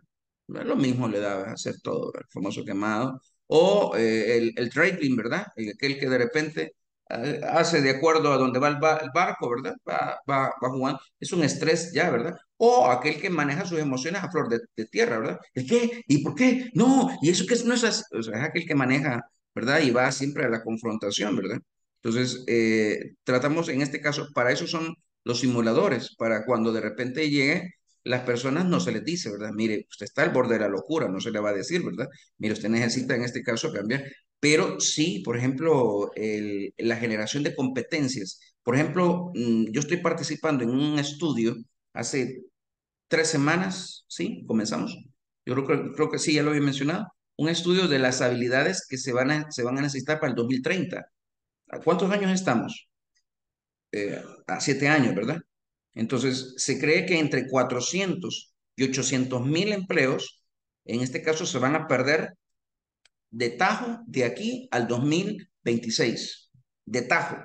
Lo mismo le da a hacer todo, el famoso quemado, o el trailing, ¿verdad? Aquel que de repente hace de acuerdo a donde va el barco, ¿verdad? Va jugando, es un estrés ya, ¿verdad? O aquel que maneja sus emociones a flor de tierra, ¿verdad? ¿El qué? ¿Y por qué? No, y eso que no es así, o sea, es aquel que maneja, ¿verdad? Y va siempre a la confrontación, ¿verdad? Entonces, tratamos en este caso, para eso son los simuladores, para cuando de repente llegue, las personas no se les dice, ¿verdad? Mire, usted está al borde de la locura, no se le va a decir, ¿verdad? Mire, usted necesita en este caso cambiar. Pero sí, por ejemplo, la generación de competencias. Por ejemplo, yo estoy participando en un estudio hace 3 semanas, ¿sí? Comenzamos. Yo creo que sí, ya lo había mencionado. Un estudio de las habilidades que se van a necesitar para el 2030. ¿A cuántos años estamos? A 7 años, ¿verdad? Entonces, se cree que entre 400 y 800 mil empleos, en este caso, se van a perder de tajo de aquí al 2026. De tajo.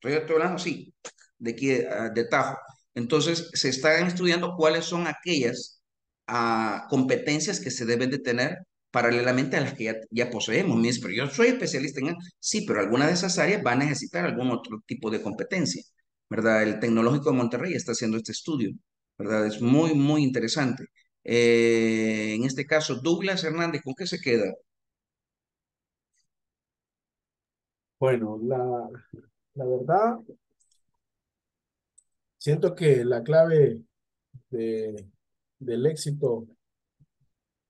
Estoy hablando así, de aquí de tajo. Entonces, se están estudiando cuáles son aquellas competencias que se deben de tener paralelamente a las que ya poseemos. Me dice, pero yo soy especialista en... Sí, pero alguna de esas áreas va a necesitar algún otro tipo de competencia, ¿verdad? El Tecnológico de Monterrey está haciendo este estudio, ¿verdad? Es muy, muy interesante. En este caso, Douglas Hernández, ¿con qué se queda? Bueno, la verdad, siento que la clave del éxito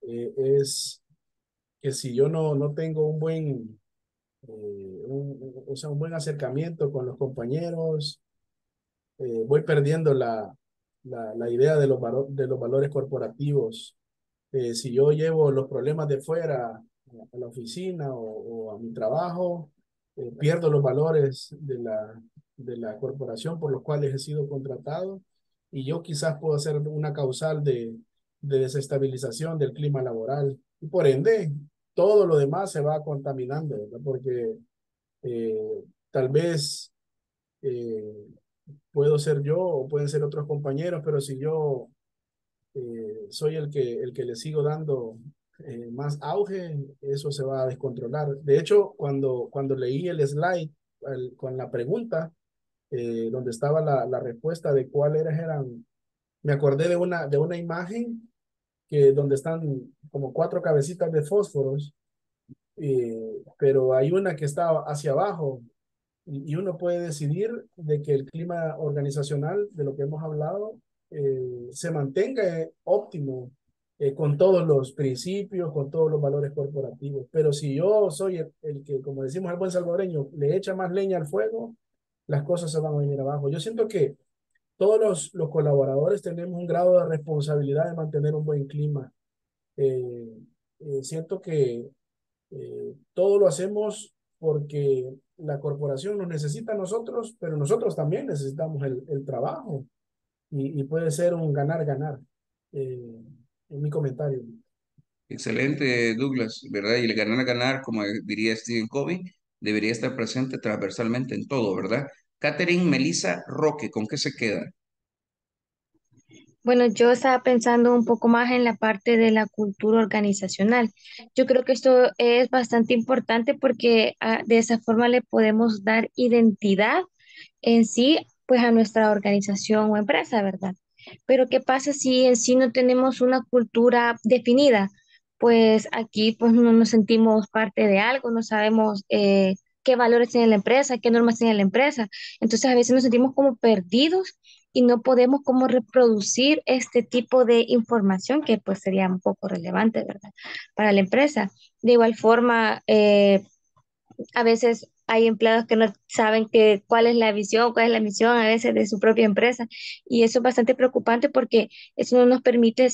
es que si yo no tengo un buen, un buen acercamiento con los compañeros, voy perdiendo la idea de los valores corporativos. Si yo llevo los problemas de fuera a la oficina o a mi trabajo, pierdo los valores de la corporación por los cuales he sido contratado, y yo quizás puedo ser una causal de desestabilización del clima laboral, y por ende todo lo demás se va contaminando, ¿verdad? Porque tal vez puedo ser yo o pueden ser otros compañeros, pero si yo soy el que le sigo dando más auge, eso se va a descontrolar. De hecho, cuando leí el slide con la pregunta, donde estaba la respuesta de cuáles eran, me acordé de una imagen donde están como 4 cabecitas de fósforos, pero hay una que está hacia abajo, y uno puede decidir de que el clima organizacional, de lo que hemos hablado, se mantenga óptimo, con todos los principios, con todos los valores corporativos. Pero si yo soy el que, como decimos el buen salvadoreño, le echa más leña al fuego, las cosas se van a venir abajo. Yo siento que todos los colaboradores tenemos un grado de responsabilidad de mantener un buen clima. Siento que todo lo hacemos porque la corporación nos necesita a nosotros, pero nosotros también necesitamos el trabajo, y puede ser un ganar-ganar. En mi comentario. Excelente, Douglas, ¿verdad? Y el ganar-ganar, como diría Stephen Covey, debería estar presente transversalmente en todo, ¿verdad? Catherine Melissa Roque, ¿con qué se queda? Bueno, yo estaba pensando un poco más en la parte de la cultura organizacional. Yo creo que esto es bastante importante porque de esa forma le podemos dar identidad en sí, pues, a nuestra organización o empresa, ¿verdad? Pero ¿qué pasa si en sí no tenemos una cultura definida? Pues aquí pues no nos sentimos parte de algo, no sabemos qué valores tiene la empresa, qué normas tiene la empresa. Entonces a veces nos sentimos como perdidos y no podemos como reproducir este tipo de información que pues sería un poco relevante, ¿verdad? Para la empresa. De igual forma, a veces hay empleados que no saben cuál es la visión, cuál es la misión a veces de su propia empresa, y eso es bastante preocupante porque eso no nos permite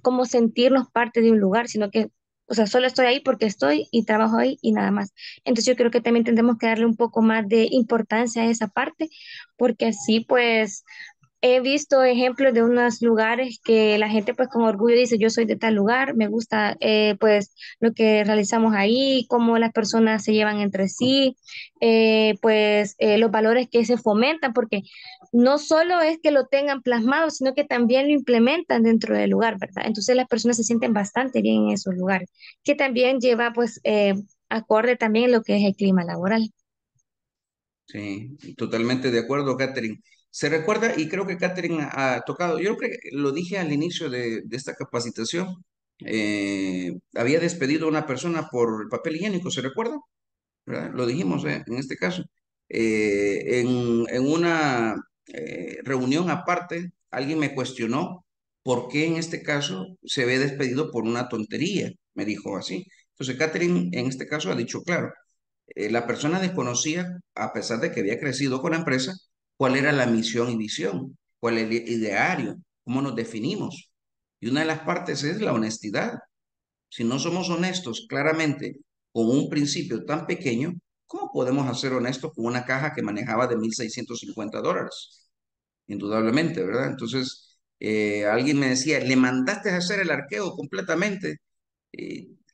como sentirnos parte de un lugar, sino que, o sea, solo estoy ahí porque estoy y trabajo ahí y nada más. Entonces yo creo que también tendremos que darle un poco más de importancia a esa parte, porque así pues he visto ejemplos de unos lugares que la gente pues con orgullo dice yo soy de tal lugar, me gusta pues lo que realizamos ahí, cómo las personas se llevan entre sí, pues los valores que se fomentan, porque no solo es que lo tengan plasmado, sino que también lo implementan dentro del lugar, ¿verdad? Entonces las personas se sienten bastante bien en esos lugares, que también lleva pues acorde también lo que es el clima laboral. Sí, totalmente de acuerdo, Catherine. Se recuerda, y creo que Catherine ha tocado, yo creo que lo dije al inicio de esta capacitación, había despedido a una persona por el papel higiénico, ¿se recuerda? ¿Verdad? Lo dijimos en este caso. En una reunión aparte, alguien me cuestionó por qué en este caso se ve despedido por una tontería, me dijo así. Entonces Catherine en este caso ha dicho, claro, la persona desconocía, a pesar de que había crecido con la empresa, cuál era la misión y visión, cuál es el ideario, cómo nos definimos. Y una de las partes es la honestidad. Si no somos honestos claramente con un principio tan pequeño, ¿cómo podemos ser honestos con una caja que manejaba de $1,650? Indudablemente, ¿verdad? Entonces, alguien me decía, ¿le mandaste a hacer el arqueo completamente?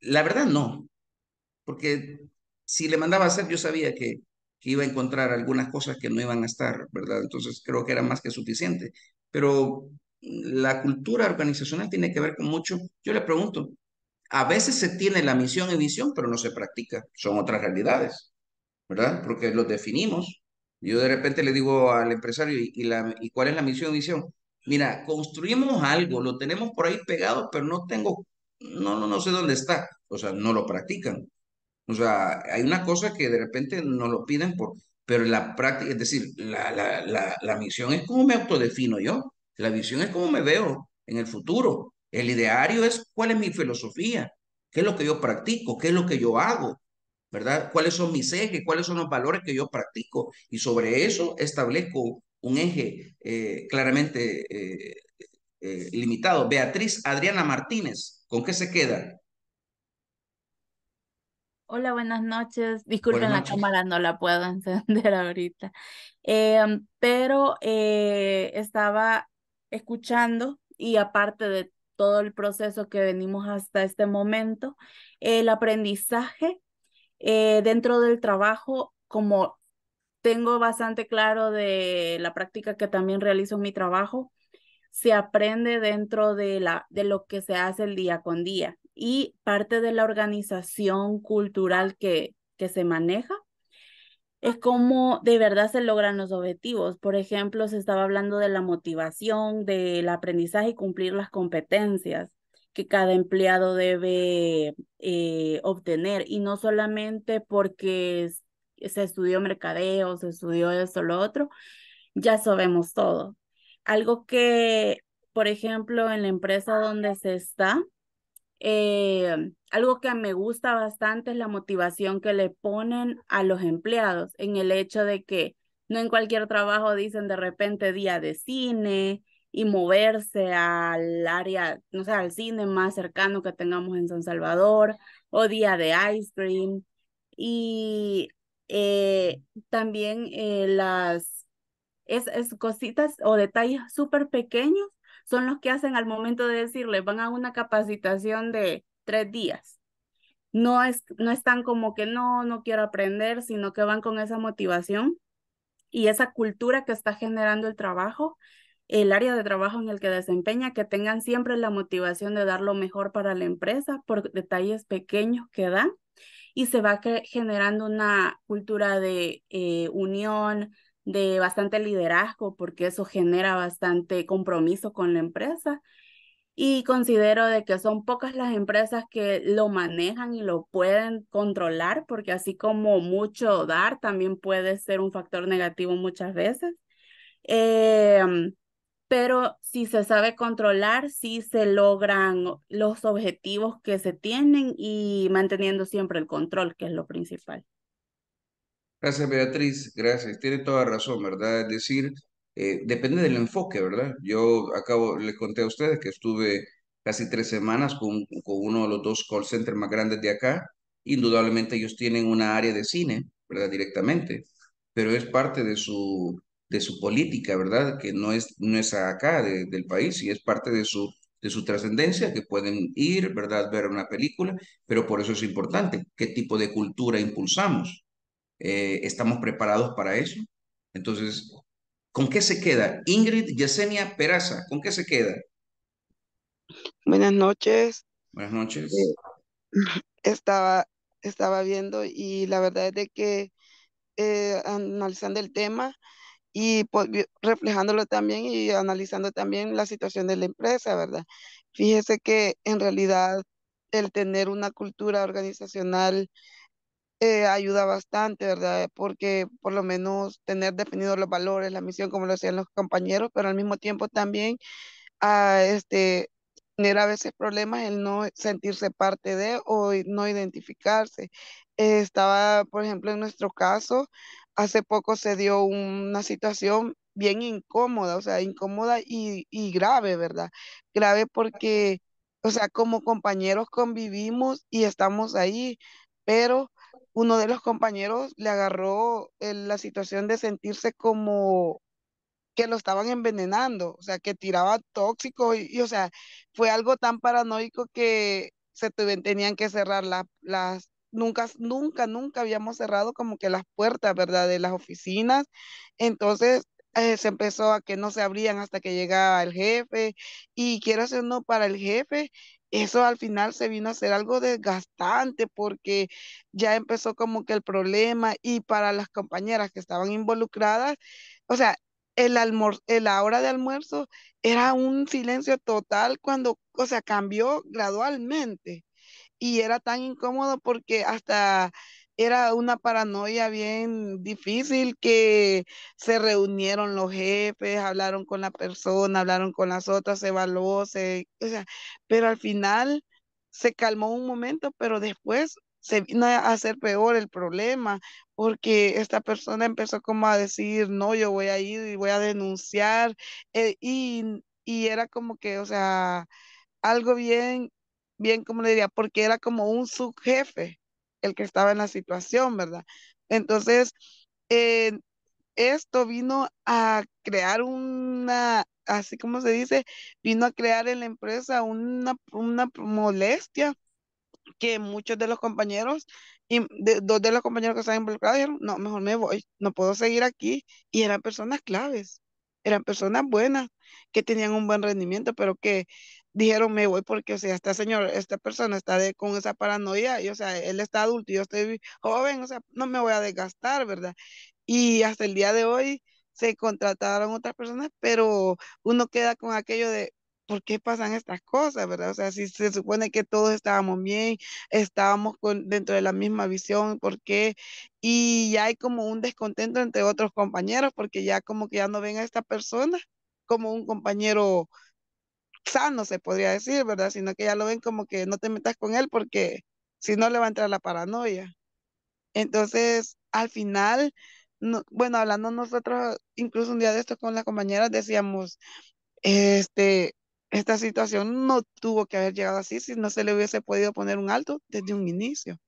La verdad no, porque si le mandaba a hacer, yo sabía que iba a encontrar algunas cosas que no iban a estar, ¿verdad? Entonces creo que era más que suficiente. Pero la cultura organizacional tiene que ver con mucho. Yo le pregunto, A veces se tiene la misión y visión, pero no se practica. Son otras realidades, ¿verdad? Porque los definimos. Yo de repente le digo al empresario, ¿y cuál es la misión y visión? Mira, construimos algo, lo tenemos por ahí pegado, pero no sé dónde está. O sea, no lo practican. O sea, hay una cosa que de repente no lo piden, pero la práctica, es decir, la misión es cómo me autodefino yo. La visión es cómo me veo en el futuro. El ideario es cuál es mi filosofía, qué es lo que yo practico, qué es lo que yo hago, ¿verdad? ¿Cuáles son mis ejes? ¿Cuáles son los valores que yo practico? Y sobre eso establezco un eje claramente limitado. Beatriz Adriana Martínez, ¿con qué se queda? Hola, buenas noches. Disculpen, buenas noches. La cámara no la puedo encender ahorita. Pero estaba escuchando y aparte de todo el proceso que venimos hasta este momento, el aprendizaje dentro del trabajo, como tengo bastante claro de la práctica que también realizo en mi trabajo, se aprende dentro de lo que se hace el día con día. Y parte de la organización cultural que se maneja es cómo de verdad se logran los objetivos. Por ejemplo, se estaba hablando de la motivación, del aprendizaje y cumplir las competencias que cada empleado debe obtener. Y no solamente porque se estudió mercadeo, se estudió esto, lo otro, ya sabemos todo. Algo que, por ejemplo, en la empresa donde se está, algo que me gusta bastante es la motivación que le ponen a los empleados en el hecho de que no en cualquier trabajo dicen de repente día de cine y moverse al área, no sé, al cine más cercano que tengamos en San Salvador, o día de ice cream. Y también las cositas o detalles súper pequeños son los que hacen al momento de decirles, van a una capacitación de 3 días. No están como que no quiero aprender, sino que van con esa motivación y esa cultura que está generando el trabajo, el área de trabajo en el que desempeña, que tengan siempre la motivación de dar lo mejor para la empresa por detalles pequeños que dan, y se va generando una cultura de unión, de bastante liderazgo, porque eso genera bastante compromiso con la empresa. Y considero de que son pocas las empresas que lo manejan y lo pueden controlar, porque así como mucho dar, también puede ser un factor negativo muchas veces. Pero si se sabe controlar, sí se logran los objetivos que se tienen y manteniendo siempre el control, que es lo principal. Gracias, Beatriz, gracias. Tiene toda razón, ¿verdad? Es decir, depende del enfoque, ¿verdad? Yo les conté a ustedes que estuve casi 3 semanas con uno de los 2 call centers más grandes de acá. Indudablemente ellos tienen una área de cine, ¿verdad? Directamente, pero es parte de su política, ¿verdad? Que no es acá del país, y es parte de su trascendencia, que pueden ir, ¿verdad? Ver una película, pero por eso es importante qué tipo de cultura impulsamos. ¿Estamos preparados para eso? Entonces, ¿con qué se queda? Ingrid Yesenia Peraza, ¿con qué se queda? Buenas noches. Buenas noches. Estaba viendo y la verdad es de que analizando el tema y pues, reflejándolo también y analizando también la situación de la empresa, ¿verdad? Fíjese que en realidad el tener una cultura organizacional ayuda bastante, ¿verdad? Porque por lo menos tener definidos los valores, la misión, como lo hacían los compañeros, pero al mismo tiempo también tener a veces problemas el no sentirse parte de o no identificarse. Estaba, por ejemplo, en nuestro caso, hace poco se dio una situación bien incómoda, o sea, incómoda y grave, ¿verdad? Grave porque, o sea, como compañeros convivimos y estamos ahí, pero uno de los compañeros le agarró la situación de sentirse como que lo estaban envenenando, o sea, que tiraba tóxico y o sea, fue algo tan paranoico que tenían que cerrar las nunca habíamos cerrado como que las puertas, ¿verdad? De las oficinas. Entonces se empezó a que no se abrían hasta que llegaba el jefe, y quiero hacer uno para el jefe, eso al final se vino a ser algo desgastante porque ya empezó como que el problema, y para las compañeras que estaban involucradas, o sea, la hora de almuerzo era un silencio total cuando, o sea, cambió gradualmente, y era tan incómodo porque hasta era una paranoia bien difícil, que se reunieron los jefes, hablaron con la persona, hablaron con las otras, se evaluó, o sea, pero al final se calmó un momento, pero después se vino a hacer peor el problema, porque esta persona empezó como a decir, no, yo voy a ir y voy a denunciar, y era como que, o sea, algo bien, bien, ¿cómo le diría? Porque era como un subjefe el que estaba en la situación, ¿verdad? Entonces, esto vino a crear una, así como se dice, vino a crear en la empresa una molestia que muchos de los compañeros, dos de los compañeros que estaban involucrados dijeron, no, mejor me voy, no puedo seguir aquí, y eran personas claves, eran personas buenas, que tenían un buen rendimiento, pero que dijeron, me voy porque, o sea, esta persona está con esa paranoia, y, o sea, él está adulto y yo estoy joven, o sea, no me voy a desgastar, ¿verdad? Y hasta el día de hoy se contrataron otras personas, pero uno queda con aquello de, ¿por qué pasan estas cosas, verdad? O sea, si se supone que todos estábamos bien, estábamos dentro de la misma visión, ¿por qué? Y ya hay como un descontento entre otros compañeros, porque ya como que ya no ven a esta persona como un compañero sano, se podría decir, ¿verdad? Sino que ya lo ven como que no te metas con él porque si no le va a entrar la paranoia. Entonces, al final, no, bueno, hablando nosotros, incluso un día de esto con las compañeras, decíamos, esta situación no tuvo que haber llegado así, si no se le hubiese podido poner un alto desde un inicio.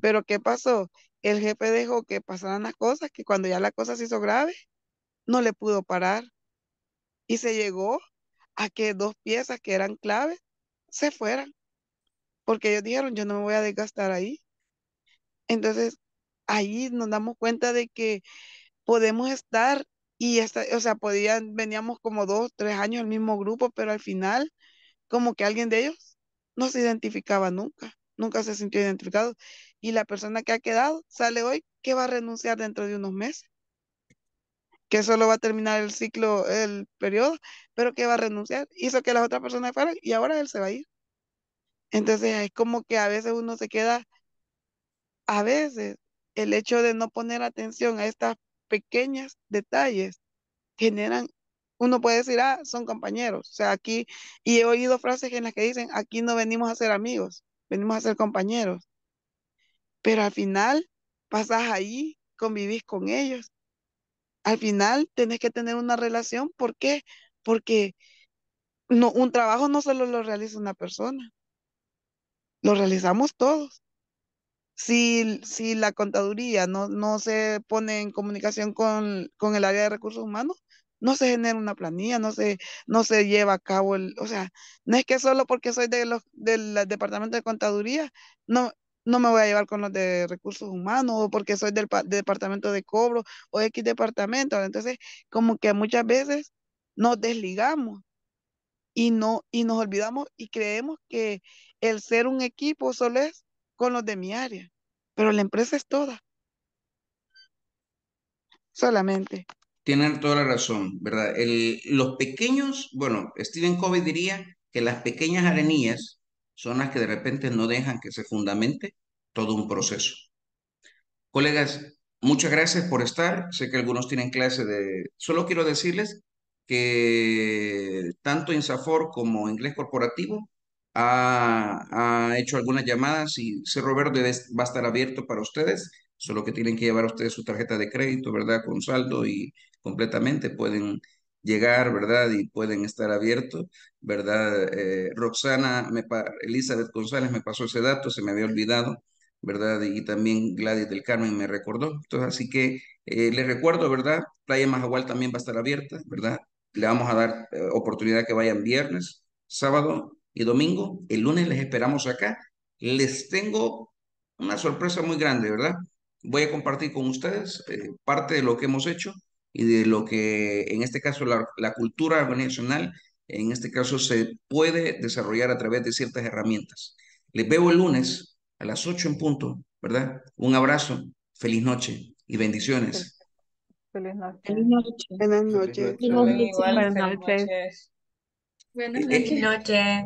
Pero ¿qué pasó? El jefe dejó que pasaran las cosas, que cuando ya la cosa se hizo grave, no le pudo parar. Y se llegó a que dos piezas que eran claves se fueran, porque ellos dijeron, yo no me voy a desgastar ahí. Entonces, ahí nos damos cuenta de que podemos estar, y o sea, veníamos como 2, 3 años el mismo grupo, pero al final, como que alguien de ellos no se identificaba nunca, nunca se sintió identificado, y la persona que ha quedado sale hoy, que va a renunciar dentro de unos meses, que solo va a terminar el ciclo, el periodo, pero que va a renunciar. Hizo que las otras personas fueran y ahora él se va a ir. Entonces es como que a veces uno se queda, a veces el hecho de no poner atención a estos pequeños detalles generan, uno puede decir, ah, son compañeros. O sea, aquí, y he oído frases en las que dicen, aquí no venimos a ser amigos, venimos a ser compañeros. Pero al final pasas ahí, convivís con ellos. Al final tenés que tener una relación. ¿Por qué? Porque no, un trabajo no solo lo realiza una persona. Lo realizamos todos. Si la contaduría no se pone en comunicación con el área de recursos humanos, no se genera una planilla, no se lleva a cabo. O sea, no es que solo porque soy del departamento de contaduría, no me voy a llevar con los de recursos humanos, o porque soy del departamento de cobro o X departamento. Entonces, como que muchas veces nos desligamos y nos olvidamos y creemos que el ser un equipo solo es con los de mi área, pero la empresa es toda. Solamente. Tienen toda la razón, ¿verdad? Los pequeños, bueno, Stephen Covey diría que las pequeñas arenillas son las que de repente no dejan que se fundamente todo un proceso. Colegas, muchas gracias por estar. Sé que algunos tienen clase de... Solo quiero decirles que tanto INSAFOR como Inglés Corporativo ha hecho algunas llamadas y Cerro Verde va a estar abierto para ustedes, solo que tienen que llevar ustedes su tarjeta de crédito, ¿verdad? Con saldo y completamente pueden llegar, ¿verdad? Y pueden estar abiertos, ¿verdad? Roxana, Elizabeth González me pasó ese dato, se me había olvidado, ¿verdad? Y también Gladys del Carmen me recordó. Entonces, así que les recuerdo, ¿verdad? Playa Majahual también va a estar abierta, ¿verdad? Le vamos a dar oportunidad que vayan viernes, sábado y domingo. El lunes les esperamos acá. Les tengo una sorpresa muy grande, ¿verdad? Voy a compartir con ustedes parte de lo que hemos hecho y de lo que, en este caso, la cultura organizacional en este caso se puede desarrollar a través de ciertas herramientas. Les veo el lunes a las 8 en punto, ¿verdad? Un abrazo, feliz noche y bendiciones. Feliz noche. Feliz noche. Buenas noches. Buenas noches. Buenas noches.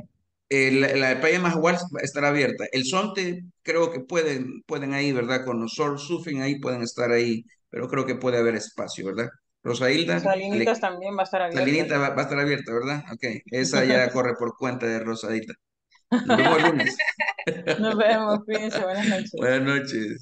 La playa Majahual estará abierta. El Sonte creo que pueden ahí, ¿verdad? Con los surfing ahí pueden estar ahí, pero creo que puede haber espacio, ¿verdad? Rosa Hilda. Salinitas también va a estar abierta. Salinita va a estar abierta, ¿verdad? Ok, esa ya corre por cuenta de Rosadita. Nos vemos el lunes. Nos vemos, cuídense, buenas noches. Buenas noches.